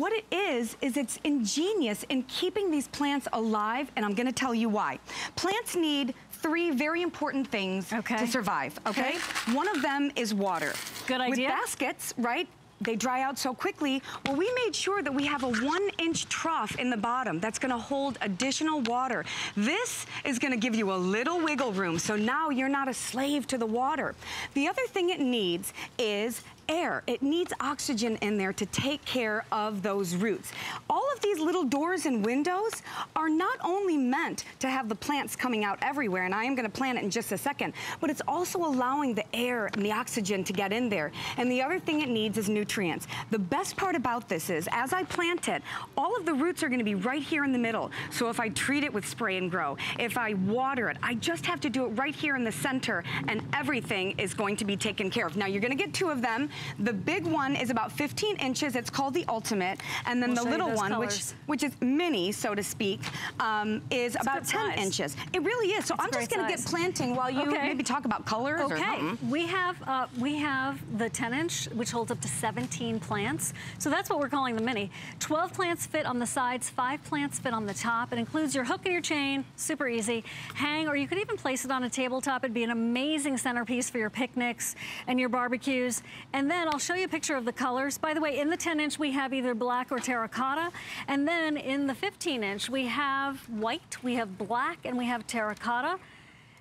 what it is, is it's ingenious in keeping these plants alive, and I'm going to tell you why. Plants need three very important things okay. to survive, okay? okay? One of them is water. Good idea. With baskets, right? They dry out so quickly. Well, we made sure that we have a one inch trough in the bottom that's gonna hold additional water. This is gonna give you a little wiggle room, so now you're not a slave to the water. The other thing it needs is air. It needs oxygen in there to take care of those roots. All of these little doors and windows are not only meant to have the plants coming out everywhere, and I am going to plant it in just a second, but it's also allowing the air and the oxygen to get in there. And the other thing it needs is nutrients. The best part about this is, as I plant it, all of the roots are going to be right here in the middle. So if I treat it with Spray and Grow, if I water it, I just have to do it right here in the center, and everything is going to be taken care of. Now, you're going to get two of them. The big one is about fifteen inches. It's called the Ultimate. And then we'll the little one, colors. which which is mini, so to speak, um, is it's about ten inches. It really is. So it's I'm just going to get planting while you okay. maybe talk about colors okay. or something. We have, uh, we have the ten inch, which holds up to seventeen plants. So that's what we're calling the mini. twelve plants fit on the sides, five plants fit on the top. It includes your hook and your chain. Super easy. Hang, or you could even place it on a tabletop. It'd be an amazing centerpiece for your picnics and your barbecues. And And then I'll show you a picture of the colors. By the way, in the ten inch, we have either black or terracotta. And then in the fifteen inch, we have white, we have black, and we have terracotta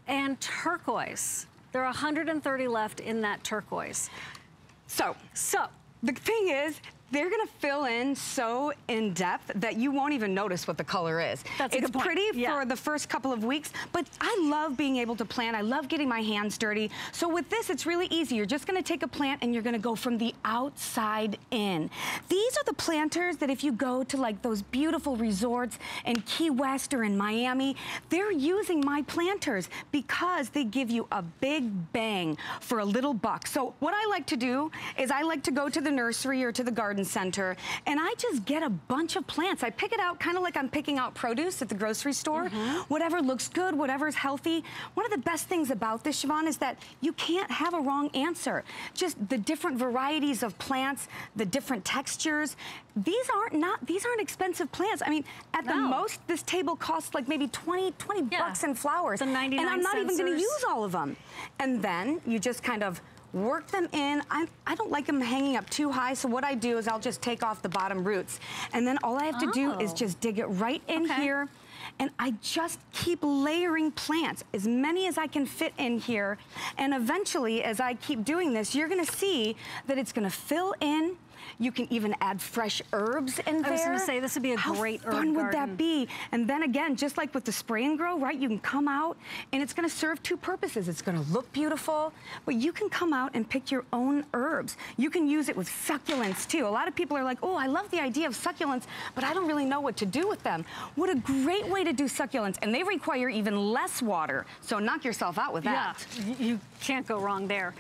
and turquoise. There are one hundred thirty left in that turquoise. So, so the thing is, they're gonna fill in so in depth that you won't even notice what the color is. That's a good point. It's pretty yeah. for the first couple of weeks, but I love being able to plant. I love getting my hands dirty. So with this, it's really easy. You're just gonna take a plant and you're gonna go from the outside in. These are the planters that if you go to like those beautiful resorts in Key West or in Miami, they're using my planters because they give you a big bang for a little buck. So what I like to do is I like to go to the nursery or to the garden center, and I just get a bunch of plants. I pick it out kind of like I'm picking out produce at the grocery store. Mm-hmm. Whatever looks good, whatever's healthy. One of the best things about this, Shivan, is that you can't have a wrong answer. Just the different varieties of plants, the different textures. These aren't not these aren't expensive plants. I mean, at no. the most, this table costs like maybe twenty, twenty yeah. bucks in flowers. The ninety-nine and I'm not sensors. even going to use all of them. And then you just kind of work them in. I, I don't like them hanging up too high, so what I do is I'll just take off the bottom roots. And then all I have to oh. do is just dig it right in okay. here. and I just keep layering plants, as many as I can fit in here. And eventually, as I keep doing this, you're gonna see that it's gonna fill in. You can even add fresh herbs in there. I was gonna say, this would be a great herb garden. How fun would that be? And then again, just like with the spray and grow, right? You can come out and it's gonna serve two purposes. It's gonna look beautiful, but you can come out and pick your own herbs. You can use it with succulents too. A lot of people are like, oh, I love the idea of succulents, but I don't really know what to do with them. What a great way to do succulents. And they require even less water. So knock yourself out with that. Yeah, you can't go wrong there.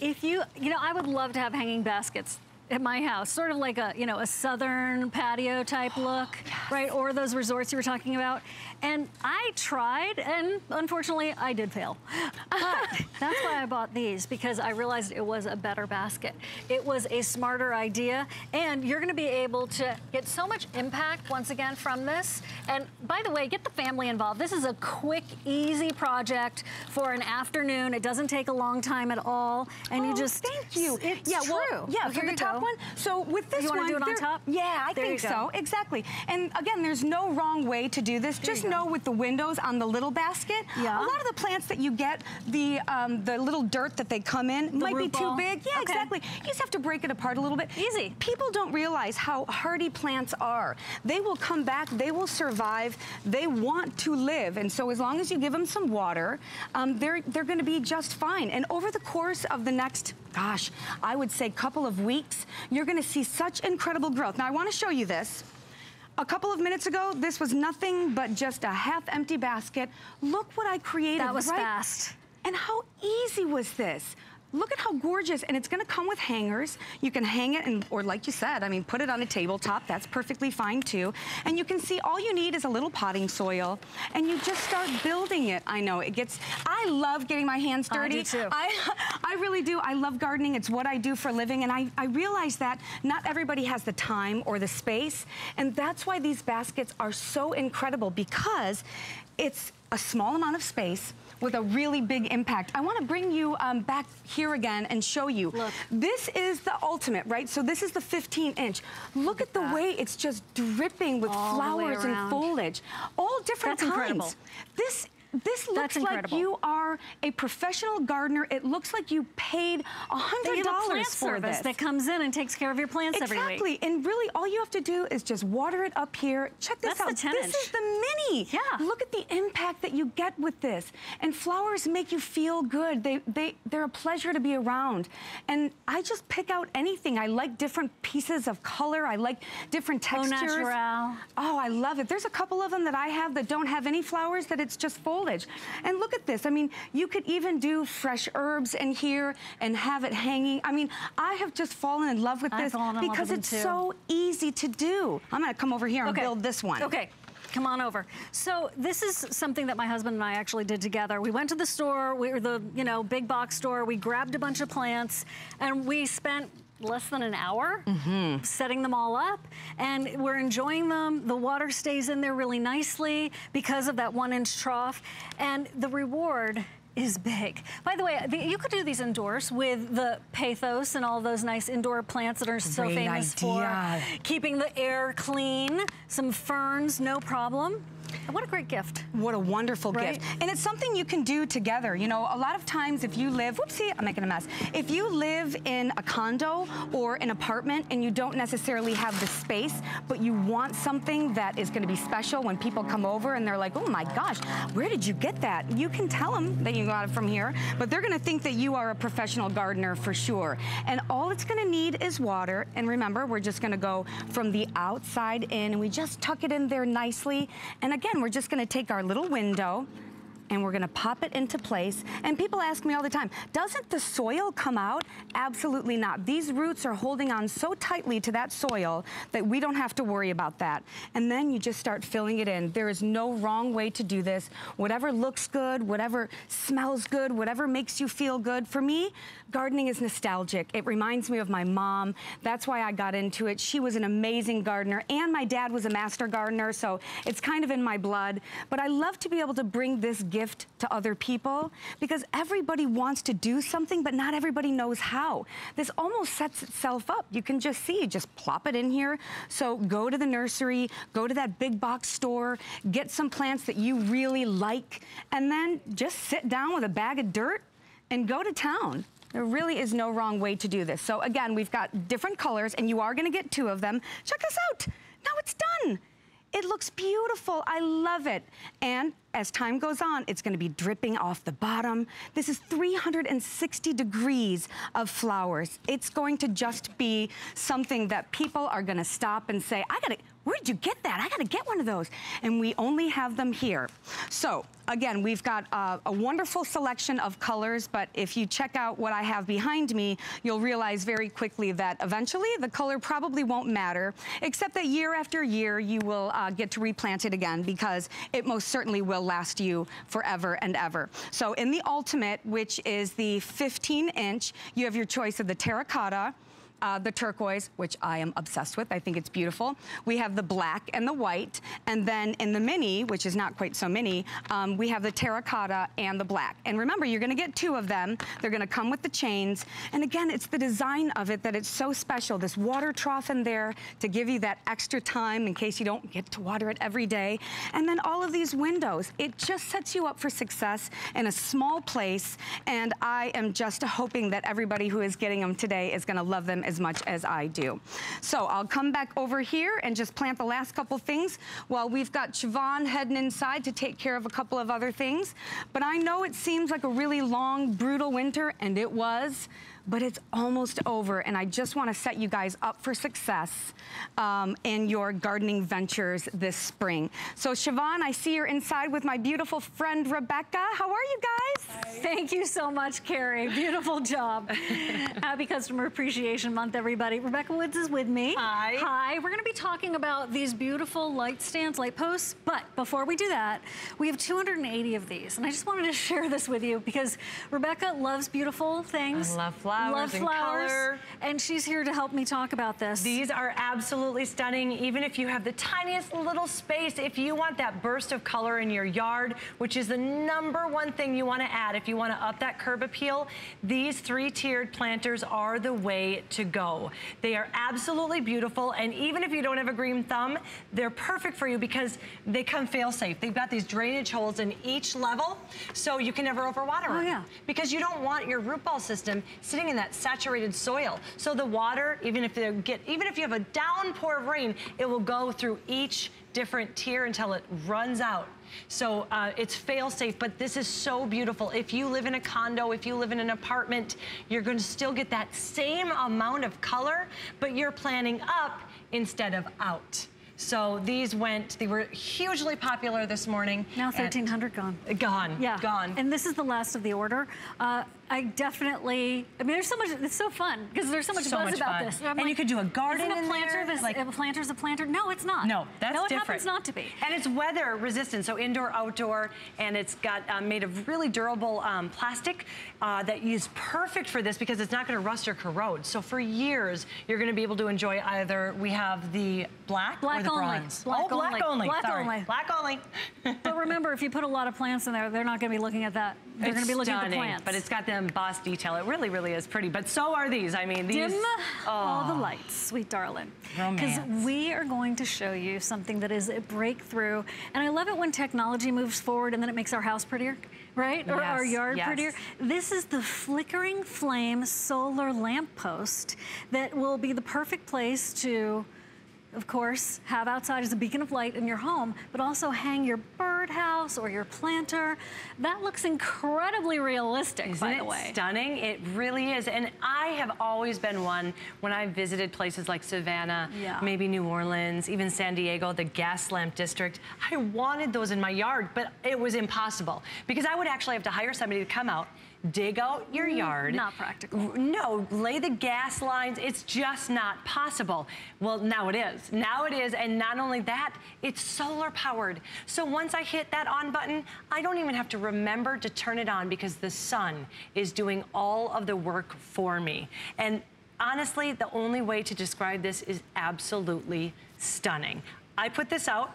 If you, you know, I would love to have hanging baskets at my house, sort of like a, you know, a southern patio type look, oh, yes. right? Or those resorts you were talking about. And I tried, and unfortunately I did fail. But that's why I bought these, because I realized it was a better basket. It was a smarter idea, and you're gonna be able to get so much impact once again from this. And by the way, get the family involved. This is a quick, easy project for an afternoon. It doesn't take a long time at all. And oh, you just- thank you, it's yeah, true. Well, yeah, well, here for the top one. So with this you one, you want to do it on top? Yeah, I there think so, exactly. And again, there's no wrong way to do this. There Just know with the windows on the little basket, yeah. a lot of the plants that you get, the um, the little dirt that they come in the might be too ball. big. Yeah, okay. exactly. You just have to break it apart a little bit. Easy. People don't realize how hardy plants are. They will come back, they will survive, they want to live. And so as long as you give them some water, um, they're, they're gonna be just fine. And over the course of the next, gosh, I would say couple of weeks, you're gonna see such incredible growth. Now I wanna show you this. A couple of minutes ago, this was nothing but just a half empty basket. Look what I created, That was right? fast. And how easy was this? Look at how gorgeous, and it's gonna come with hangers. You can hang it, and, or like you said, I mean, put it on a tabletop, that's perfectly fine too. And you can see all you need is a little potting soil, and you just start building it. I know, it gets, I love getting my hands dirty. I do too. I, I really do, I love gardening, it's what I do for a living, and I, I realize that not everybody has the time or the space, and that's why these baskets are so incredible, because it's a small amount of space, with a really big impact. I wanna bring you um, back here again and show you. Look. This is the ultimate, right? So this is the fifteen inch. Look, Look at the that. way it's just dripping with all flowers and foliage. All different That's kinds. Incredible. This This looks like you are a professional gardener. It looks like you paid one hundred dollars for this. That comes in and takes care of your plants exactly. every week. Exactly, and really all you have to do is just water it up here. Check this That's out, the this is the mini. Yeah. Look at the impact that you get with this. And flowers make you feel good. They, they, they're a pleasure to be around. And I just pick out anything. I like different pieces of color. I like different textures. Au natural. Oh, I love it. There's a couple of them that I have that don't have any flowers, that it's just full. And look at this, I mean, you could even do fresh herbs in here and have it hanging. I mean, I have just fallen in love with this because it's so easy to do. I'm gonna come over here and build this one. Okay. Come on over. So this is something that my husband and I actually did together. We went to the store, we were the, you know, big box store, we grabbed a bunch of plants, and we spent less than an hour mm-hmm. setting them all up, and we're enjoying them. The water stays in there really nicely because of that one inch trough, and the reward is big. By the way, you could do these indoors with the pathos and all those nice indoor plants that are so Great famous idea. for keeping the air clean. Some ferns, no problem. What a great gift. What a wonderful right? gift. And it's something you can do together. You know, a lot of times if you live, whoopsie, I'm making a mess. If you live in a condo or an apartment and you don't necessarily have the space, but you want something that is gonna be special when people come over and they're like, oh my gosh, where did you get that? You can tell them that you got it from here, but they're gonna think that you are a professional gardener for sure. And all it's gonna need is water. And remember, we're just gonna go from the outside in, and we just tuck it in there nicely. And again, we're just gonna take our little window and we're gonna pop it into place. And people ask me all the time, doesn't the soil come out? Absolutely not. These roots are holding on so tightly to that soil that we don't have to worry about that. And then you just start filling it in. There is no wrong way to do this. Whatever looks good, whatever smells good, whatever makes you feel good. For me, gardening is nostalgic. It reminds me of my mom. That's why I got into it. She was an amazing gardener, and my dad was a master gardener, so it's kind of in my blood. But I love to be able to bring this gift gift to other people, because everybody wants to do something, but not everybody knows how. This almost sets itself up. You can just see, just plop it in here. So go to the nursery, go to that big box store, get some plants that you really like, and then just sit down with a bag of dirt and go to town. There really is no wrong way to do this. So again, we've got different colors and you are gonna get two of them. Check this out. Now it's done. It looks beautiful. I love it. And as time goes on, it's gonna be dripping off the bottom. This is three hundred sixty degrees of flowers. It's going to just be something that people are gonna stop and say, I gotta, where did you get that? I gotta get one of those. And we only have them here. So again, we've got uh, a wonderful selection of colors, but if you check out what I have behind me, you'll realize very quickly that eventually the color probably won't matter, except that year after year, you will uh, get to replant it again, because it most certainly will last you forever and ever. So in the Ultimate, which is the fifteen inch, you have your choice of the terracotta, Uh, the turquoise, which I am obsessed with. I think it's beautiful. We have the black and the white. And then in the mini, which is not quite so mini, um, we have the terracotta and the black. And remember, you're gonna get two of them. They're gonna come with the chains. And again, it's the design of it that it's so special. This water trough in there to give you that extra time in case you don't get to water it every day. And then all of these windows. It just sets you up for success in a small place. And I am just hoping that everybody who is getting them today is gonna love them as much as I do. So I'll come back over here and just plant the last couple things while we've got Shivan heading inside to take care of a couple of other things. But I know it seems like a really long, brutal winter, and it was, but it's almost over, and I just wanna set you guys up for success um, in your gardening ventures this spring. So Shivan, I see you're inside with my beautiful friend, Rebekah. How are you guys? Hi. Thank you so much, Carrie. Beautiful job. Happy Customer Appreciation Month, everybody. Rebekah Woods is with me. Hi. Hi, we're gonna be talking about these beautiful light stands, light posts, but before we do that, we have two hundred eighty of these, and I just wanted to share this with you because Rebekah loves beautiful things. I love flowers. Love and flowers, color. And she's here to help me talk about this. These are absolutely stunning, even if you have the tiniest little space. If you want that burst of color in your yard, which is the number one thing you want to add if you want to up that curb appeal, these three-tiered planters are the way to go. They are absolutely beautiful, and even if you don't have a green thumb, they're perfect for you because they come fail-safe. They've got these drainage holes in each level, so you can never overwater them. Oh, yeah. Because you don't want your root ball system sitting in that saturated soil. So the water, even if they get, even if you have a downpour of rain, it will go through each different tier until it runs out. So uh, it's fail-safe, but this is so beautiful. If you live in a condo, if you live in an apartment, you're going to still get that same amount of color, but you're planting up instead of out. So these went, they were hugely popular this morning. Now thirteen hundred gone. Gone, yeah. Gone. And this is the last of the order. Uh, I definitely, I mean, there's so much, it's so fun because there's so much so buzz much about fun. This. I'm and like, you could do a garden isn't a in planter, there. This, like, a planter's a planter. No, it's not. No, that's no, it different. Happens not to be. And it's weather resistant, so indoor, outdoor, and it's got um, made of really durable um, plastic uh, that is perfect for this because it's not going to rust or corrode. So for years, you're going to be able to enjoy either. We have the black, black or the only. Bronze. Black oh, black only. Black Sorry. only. Black only. But remember, if you put a lot of plants in there, they're not going to be looking at that. They're going to be looking stunning, at the plants. But it's got the embossed detail. It really, really is pretty. But so are these. I mean, these. Dim oh. all the lights, sweet darling. Romance. Because we are going to show you something that is a breakthrough. And I love it when technology moves forward and then it makes our house prettier, right? Yes. Or our yard yes. prettier. This is the flickering flame solar lamppost that will be the perfect place to, of course, have outside as a beacon of light in your home, but also hang your birdhouse or your planter. That looks incredibly realistic, Isn't by the way. Isn't it stunning? It really is. And I have always been one, when I visited places like Savannah, yeah. maybe New Orleans, even San Diego, the gas lamp district, I wanted those in my yard, but it was impossible because I would actually have to hire somebody to come out, dig out your yard. Not practical. No, lay the gas lines. It's just not possible. Well, now it is. Now it is, and not only that, it's solar powered. So once I hit that on button, I don't even have to remember to turn it on because the sun is doing all of the work for me. And honestly, the only way to describe this is absolutely stunning. I put this out,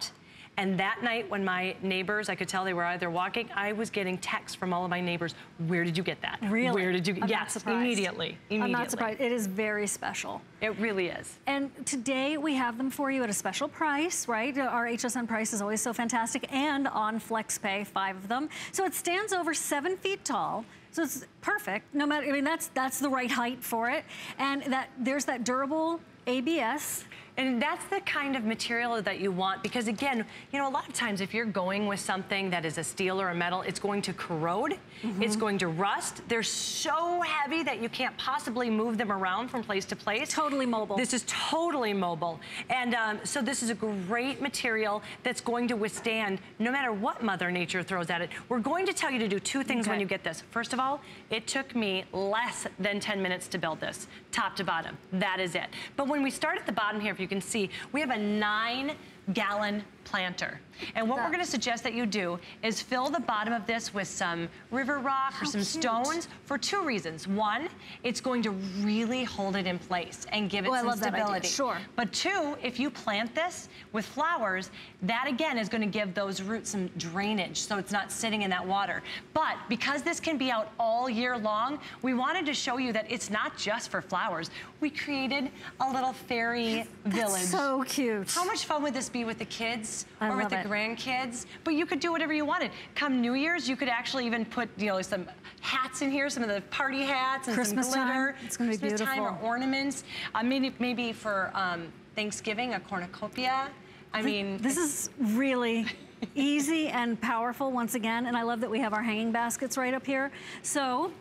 And that night when my neighbors, I could tell they were either walking, I was getting texts from all of my neighbors, where did you get that? Really? Where did you get? I'm yes, immediately, immediately. I'm not surprised. It is very special. It really is. And today we have them for you at a special price, right? Our H S N price is always so fantastic, and on FlexPay, five of them. So it stands over seven feet tall. So it's perfect. No matter, I mean, that's that's the right height for it. And that there's that durable A B S. And that's the kind of material that you want, because again, you know, a lot of times if you're going with something that is a steel or a metal, it's going to corrode, mm-hmm. it's going to rust. They're so heavy that you can't possibly move them around from place to place. Totally mobile. This is totally mobile. And um, so this is a great material that's going to withstand no matter what Mother Nature throws at it. We're going to tell you to do two things okay. when you get this. First of all, it took me less than ten minutes to build this, top to bottom. That is it. But when we start at the bottom here, if you can see, we have a nine gallon planter. And what we're going to suggest that you do is fill the bottom of this with some river rock or some stones for two reasons. One, it's going to really hold it in place and give it some stability. Sure. But two, if you plant this with flowers, that again is going to give those roots some drainage, so it's not sitting in that water. But because this can be out all year long, we wanted to show you that it's not just for flowers. We created a little fairy village. So cute. How much fun would this be with the kids or with the grandkids? But you could do whatever you wanted. Come New Year's, you could actually even put, you know, some hats in here, some of the party hats and some glitter. It's gonna be beautiful. Christmas time or ornaments. Uh, maybe maybe for um, Thanksgiving, a cornucopia. I mean, this is really easy and powerful once again, and I love that we have our hanging baskets right up here. So.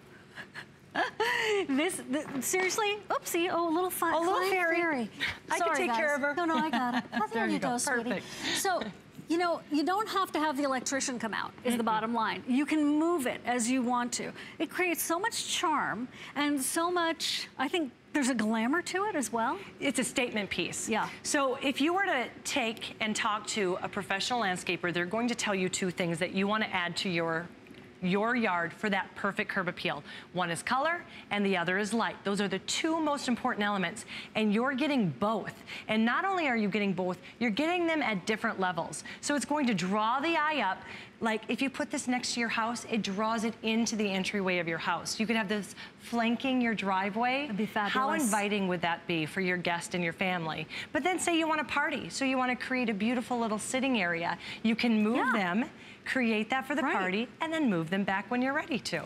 this, this, seriously, oopsie, oh, a little fun. A little fairy. fairy. I Sorry, can take guys. care of her. No, no, I got it. I there you, you go, go perfect. Sweetie. So, you know, you don't have to have the electrician come out, is the bottom line. You can move it as you want to. It creates so much charm and so much, I think, there's a glamour to it as well. It's a statement piece. Yeah. So if you were to take and talk to a professional landscaper, they're going to tell you two things that you want to add to your your yard for that perfect curb appeal. One is color and the other is light. Those are the two most important elements, and you're getting both. And not only are you getting both, you're getting them at different levels. So it's going to draw the eye up. Like if you put this next to your house, it draws it into the entryway of your house. You could have this flanking your driveway. That'd be fabulous. How inviting would that be for your guest and your family? But then say you want a party, so you want to create a beautiful little sitting area. You can move yeah. them, create that for the right. party, and then move them back when you're ready to.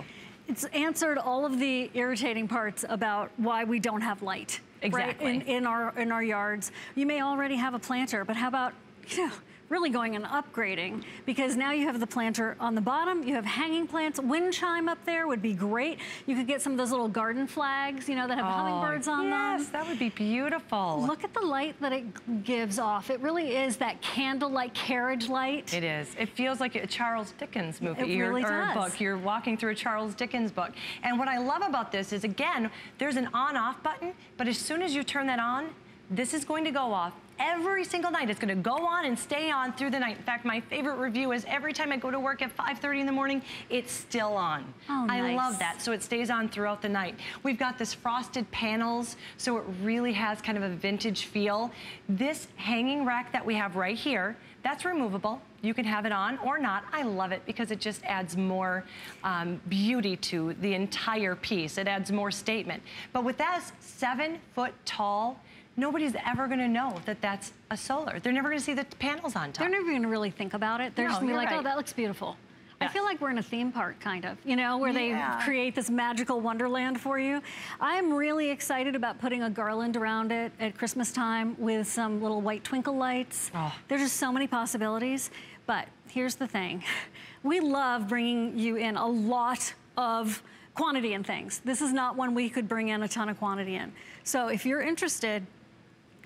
It's answered all of the irritating parts about why we don't have light. Exactly. Right? In, in, our, in our yards. You may already have a planter, but how about, you know, really going and upgrading, because now you have the planter on the bottom, you have hanging plants. Wind chime up there would be great. You could get some of those little garden flags, you know, that have oh, hummingbirds on yes, them. Yes, that would be beautiful. Look at the light that it gives off. It really is that candlelight, carriage light. It is. It feels like a Charles Dickens movie it really or, or book. You're walking through a Charles Dickens book. And what I love about this is, again, there's an on-off button, but as soon as you turn that on, this is going to go off every single night. It's going to go on and stay on through the night. In fact, my favorite review is every time I go to work at five thirty in the morning, it's still on. Oh, nice. I love that. So it stays on throughout the night. We've got this frosted panels, so it really has kind of a vintage feel. This hanging rack that we have right here, that's removable. You can have it on or not. I love it because it just adds more um, beauty to the entire piece. It adds more statement. But with that seven foot tall, nobody's ever going to know that that's a solar. They're never going to see the panels on top. They're never going to really think about it. They're no, just going to be like, right. oh, that looks beautiful. Yes. I feel like we're in a theme park, kind of, you know, where yeah. they create this magical wonderland for you. I'm really excited about putting a garland around it at Christmas time with some little white twinkle lights. Oh. There's just so many possibilities. But here's the thing. We love bringing you in a lot of quantity in things. This is not one we could bring in a ton of quantity in. So if you're interested,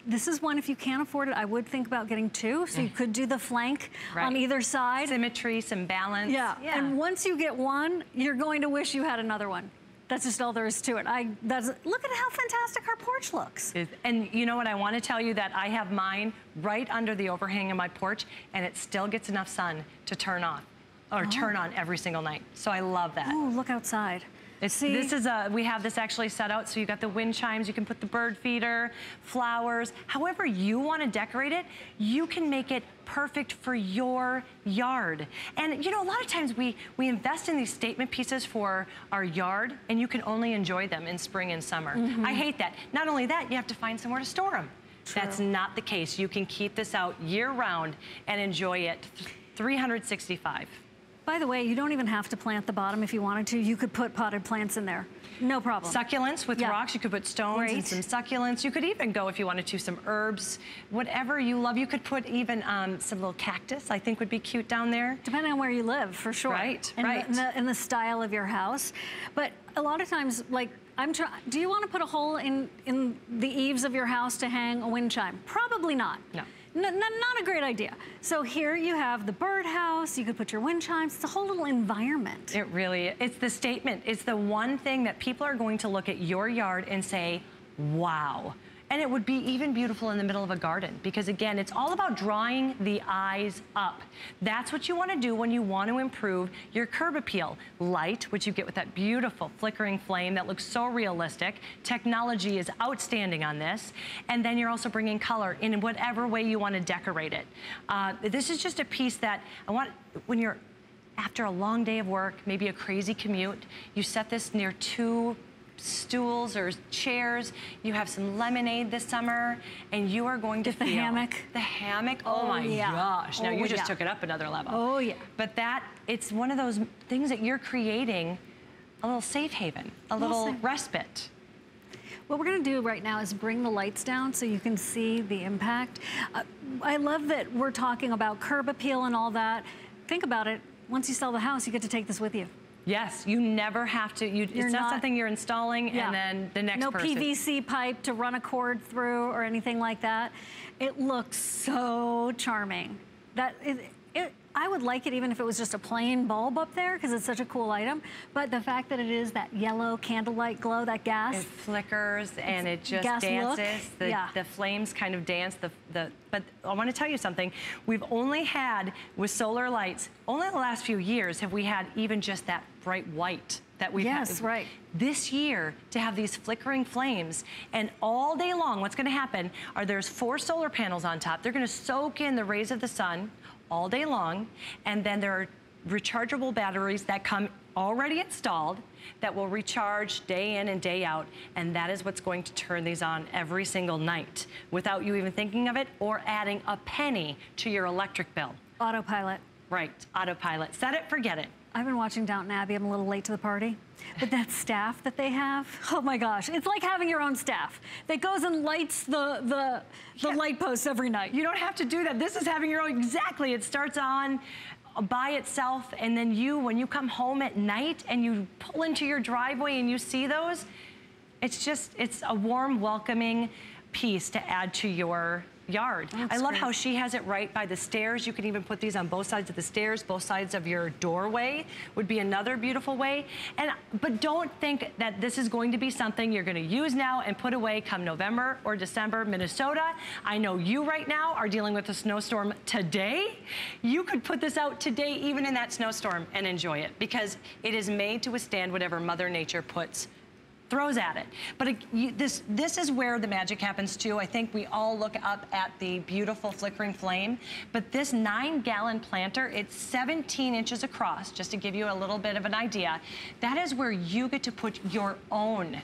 this is one, if you can't afford it, I would think about getting two. So you could do the flank right. on either side. Symmetry, some balance. Yeah. yeah, and once you get one, you're going to wish you had another one. That's just all there is to it. I, that's, look at how fantastic our porch looks. And you know what, I want to tell you that I have mine right under the overhang of my porch, and it still gets enough sun to turn off, or oh. turn on every single night. So I love that. Oh, look outside. See? This is a, we have this actually set out, so you've got the wind chimes, you can put the bird feeder, flowers, however you want to decorate it, you can make it perfect for your yard. And you know, a lot of times we, we invest in these statement pieces for our yard, and you can only enjoy them in spring and summer. Mm-hmm. I hate that. Not only that, you have to find somewhere to store them. True. That's not the case. You can keep this out year round and enjoy it three hundred sixty-five. By the way, you don't even have to plant the bottom if you wanted to. You could put potted plants in there. No problem. Succulents with yeah. rocks. You could put stones Great. and some succulents. You could even go, if you wanted to, some herbs. Whatever you love. You could put even um, some little cactus, I think would be cute down there. Depending on where you live, for sure. Right, and right. The, and, the, and the style of your house. But a lot of times, like, I'm trying, do you want to put a hole in, in the eaves of your house to hang a wind chime? Probably not. No. No, no, not a great idea. So here you have the birdhouse, you could put your wind chimes, it's a whole little environment. It really is. It's the statement. It's the one thing that people are going to look at your yard and say, wow. And it would be even beautiful in the middle of a garden because, again, it's all about drawing the eyes up. That's what you want to do when you want to improve your curb appeal. Light, which you get with that beautiful flickering flame that looks so realistic. Technology is outstanding on this. And then you're also bringing color in whatever way you want to decorate it. Uh, this is just a piece that I want, when you're after a long day of work, maybe a crazy commute, you set this near two stools or chairs. You have some lemonade this summer, and you are going to feel the hammock. The hammock. Oh, oh my yeah. gosh! Now oh, you just yeah. took it up another level. Oh yeah. But that it's one of those things that you're creating a little safe haven, a, a little, little respite. What we're going to do right now is bring the lights down so you can see the impact. Uh, I love that we're talking about curb appeal and all that. Think about it. Once you sell the house, you get to take this with you. Yes, you never have to, you, it's not, not something you're installing yeah. and then the next no person. No P V C pipe to run a cord through or anything like that. It looks so charming. That it, it, I would like it even if it was just a plain bulb up there because it's such a cool item. But the fact that it is that yellow candlelight glow, that gas. It flickers and it just dances. The, yeah. the flames kind of dance. The, the, but I want to tell you something. We've only had, with solar lights, only in the last few years have we had even just that bright white that we've yes, had right. this year to have these flickering flames. And all day long, what's going to happen are there's four solar panels on top. They're going to soak in the rays of the sun all day long, and then there are rechargeable batteries that come already installed that will recharge day in and day out, and that is what's going to turn these on every single night without you even thinking of it or adding a penny to your electric bill. Autopilot. Right, autopilot. Set it, forget it. I've been watching Downton Abbey. I'm a little late to the party. But that staff that they have, oh my gosh, it's like having your own staff that goes and lights the the, the yeah. light posts every night. You don't have to do that. This is having your own, exactly. It starts on by itself, and then you, when you come home at night and you pull into your driveway and you see those, it's just, it's a warm, welcoming piece to add to your yard. That's I love great. How she has it right by the stairs. You can even put these on both sides of the stairs, both sides of your doorway would be another beautiful way. And but don't think that this is going to be something you're going to use now and put away come November or December. Minnesota, I know you right now are dealing with a snowstorm today. You could put this out today even in that snowstorm and enjoy it because it is made to withstand whatever Mother Nature puts throws at it. But it, you, this this is where the magic happens too. I think we all look up at the beautiful flickering flame, but this nine gallon planter, it's seventeen inches across, just to give you a little bit of an idea. That is where you get to put your own,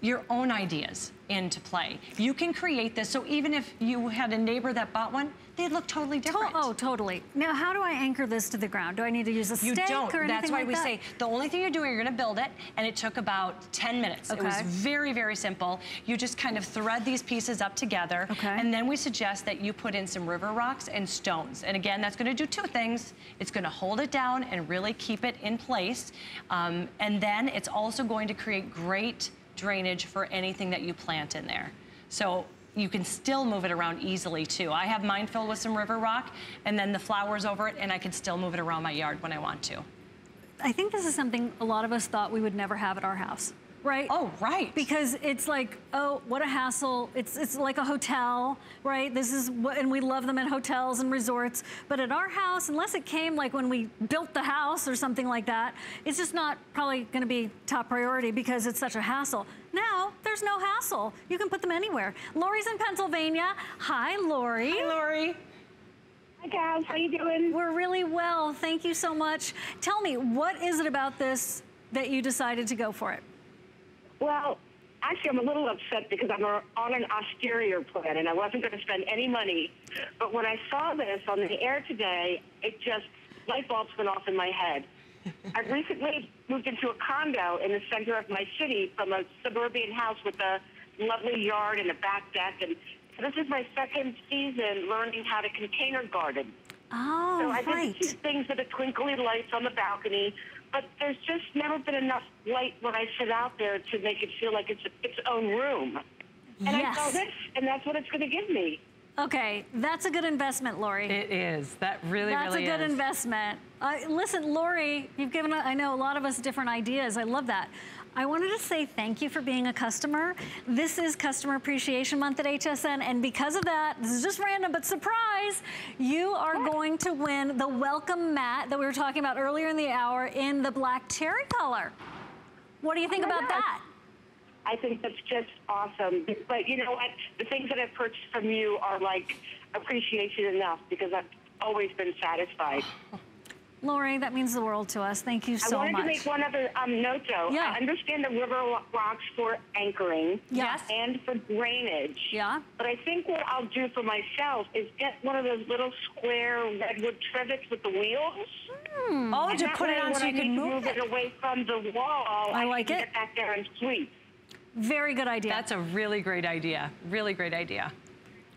your own ideas into play. You can create this, so even if you had a neighbor that bought one, they'd look totally different. To oh, totally. Now, how do I anchor this to the ground? Do I need to use a stake or anything like that? You don't. That's why we say the only thing you're doing, you're going to build it, and it took about ten minutes. Okay. It was very, very simple. You just kind of thread these pieces up together, okay. and then we suggest that you put in some river rocks and stones. And again, that's going to do two things. It's going to hold it down and really keep it in place, um, and then it's also going to create great drainage for anything that you plant in there. So you can still move it around easily too. I have mine filled with some river rock and then the flowers over it, and I can still move it around my yard when I want to. I think this is something a lot of us thought we would never have at our house. right? Oh, right. Because it's like, oh, what a hassle. It's it's like a hotel, right? This is what, and we love them at hotels and resorts. But at our house, unless it came like when we built the house or something like that, it's just not probably gonna be top priority because it's such a hassle. Now, there's no hassle. You can put them anywhere. Lori's in Pennsylvania. Hi, Lori. Hi, Lori. Hi, guys. How you doing? We're really well. Thank you so much. Tell me, what is it about this that you decided to go for it? Well, actually, I'm a little upset because I'm on an austerior plan, and I wasn't going to spend any money. But when I saw this on the air today, it just, light bulbs went off in my head. I recently moved into a condo in the center of my city from a suburban house with a lovely yard and a back deck. And so this is my second season learning how to container garden. Oh, so I right. did two things with the twinkly lights on the balcony, but there's just never been enough light when I sit out there to make it feel like it's its own room. And yes. I saw this, and that's what it's going to give me. Okay, that's a good investment, Lori. It is. That really, that's really is. That's a good is. investment. Uh, listen, Lori, you've given, a, I know, a lot of us different ideas. I love that. I wanted to say thank you for being a customer. This is Customer Appreciation Month at H S N, and because of that, this is just random, but surprise, you are what? going to win the welcome mat that we were talking about earlier in the hour in the black cherry color. What do you think oh, about no. that? I think that's just awesome. But you know what? The things that I've purchased from you are like appreciation enough because I've always been satisfied. Lori, that means the world to us. Thank you so much. I wanted much. to make one other um, note, though. Yeah. I understand the river rocks for anchoring yes. and for drainage. Yeah. But I think what I'll do for myself is get one of those little square redwood trivets with the wheels. Hmm. Oh, and to put it on so you can move, move it. it away from the wall. I, I like can it. Get back there and sweep. Very good idea. That's a really great idea. Really great idea.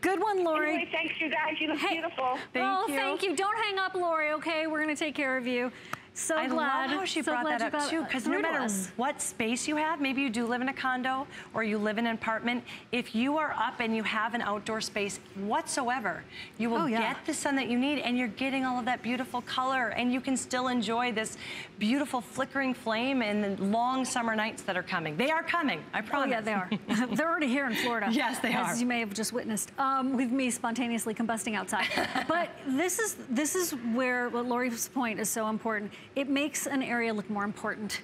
Good one, Lori. Anyway, thanks, you guys. You look hey. beautiful. Thank well, you. thank you. Don't hang up, Lori, okay? We're going to take care of you. So I glad. I love how she so brought that up, too, because no matter us. what space you have, maybe you do live in a condo or you live in an apartment, if you are up and you have an outdoor space whatsoever, you will oh, yeah. get the sun that you need, and you're getting all of that beautiful color, and you can still enjoy this beautiful flickering flame and the long summer nights that are coming. They are coming, I promise. Oh, yeah, they are. They're already here in Florida. Yes, they as are. As you may have just witnessed, um, with me spontaneously combusting outside. But this is, this is where what Lori's point is so important. It makes an area look more important.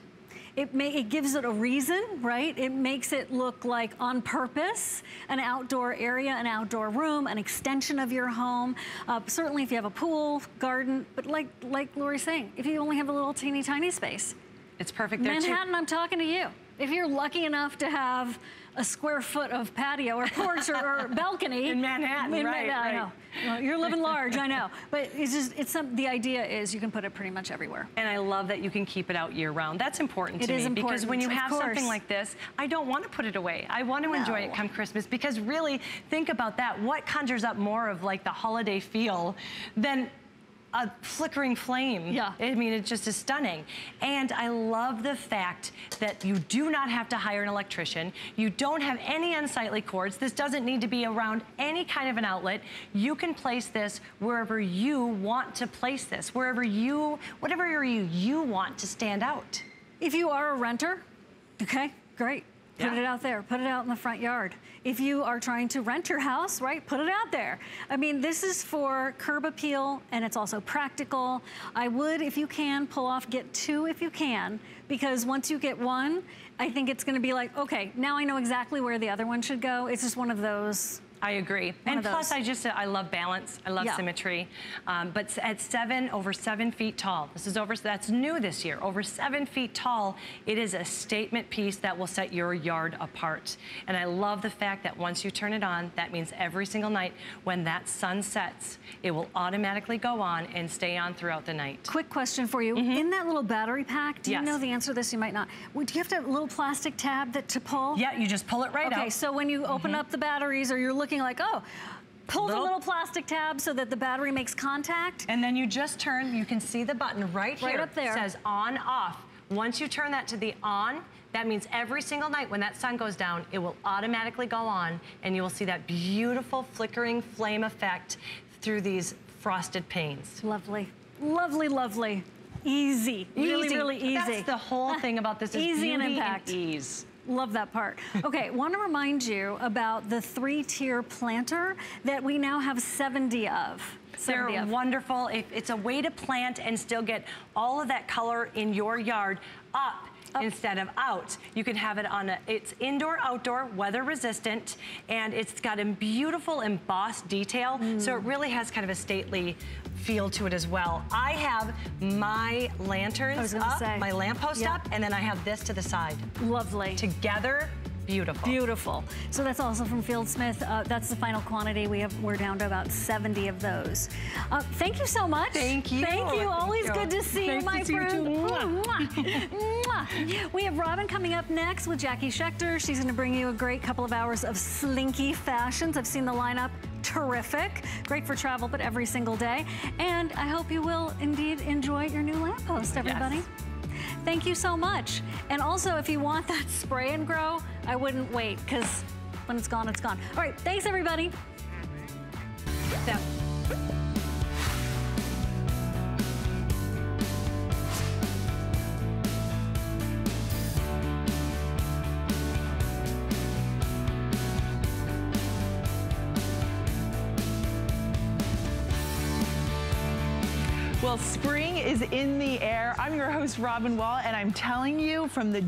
It, may, it gives it a reason, right? It makes it look like on purpose, an outdoor area, an outdoor room, an extension of your home. Uh, certainly if you have a pool, garden, but like, like Lori's saying, if you only have a little teeny tiny space. It's perfect there too. Manhattan, I'm talking to you. If you're lucky enough to have a square foot of patio or porch or, or balcony. In Manhattan, in right, Manhattan, right. I know. Well, you're living large, I know. But it's just, it's some, the idea is you can put it pretty much everywhere. And I love that you can keep it out year round. That's important to it me. It is important, because when you have course. something like this, I don't want to put it away. I want to no. enjoy it come Christmas, because really, think about that. What conjures up more of like the holiday feel than a flickering flame? Yeah. I mean, it just is stunning. And I love the fact that you do not have to hire an electrician. You don't have any unsightly cords. This doesn't need to be around any kind of an outlet. You can place this wherever you want to place this, wherever you, whatever area you want to stand out. If you are a renter, okay, great. Put yeah. it out there. Put it out in the front yard. If you are trying to rent your house, right, put it out there. I mean, this is for curb appeal, and it's also practical. I would, if you can, pull off, get two if you can, because once you get one, I think it's going to be like, okay, now I know exactly where the other one should go. It's just one of those. I agree. And plus, I just, I love balance. I love yeah. symmetry. Um, but at seven, over seven feet tall, this is over, that's new this year, over seven feet tall, it is a statement piece that will set your yard apart. And I love the fact that once you turn it on, that means every single night when that sun sets, it will automatically go on and stay on throughout the night. Quick question for you. Mm-hmm. In that little battery pack, do yes. you know the answer to this? You might not. Do you have to have a little plastic tab that to pull? Yeah, you just pull it right okay, out. Okay, so when you open mm-hmm. up the batteries or you're looking like, oh, pull little. the little plastic tab so that the battery makes contact. And then you just turn, you can see the button right here. Right up there. It says on, off. Once you turn that to the on, that means every single night when that sun goes down, it will automatically go on, and you will see that beautiful flickering flame effect through these frosted panes. Lovely, lovely, lovely. Easy, easy. really, really easy. That's the whole thing about this is easy and impact. And ease. Love that part. Okay, want to remind you about the three-tier planter that we now have seventy of. They're wonderful. It's a way to plant and still get all of that color in your yard up, up. instead of out. You can have it on a, it's indoor, outdoor, weather resistant, and it's got a beautiful embossed detail. Mm. So it really has kind of a stately feel to it as well. I have my lanterns up, say. my lamppost yep. up, and then I have this to the side. Lovely. Together. Beautiful. Beautiful. So that's also from Fieldsmith. Uh, that's the final quantity. We have, we're down to about seventy of those. Uh, thank you so much. Thank you. Thank you. Always thank good you. to see Thanks you, my see friend. You Mwah. Mwah. We have Robin coming up next with Jackie Schechter. She's going to bring you a great couple of hours of slinky fashions. I've seen the lineup. Terrific. Great for travel, but every single day. And I hope you will indeed enjoy your new lamppost, everybody. Yes. Thank you so much. And also, if you want that spray and grow, I wouldn't wait, because when it's gone, it's gone. All right, thanks, everybody. So. Well, spring is in the air. I'm your host, Robin Wall, and I'm telling you from the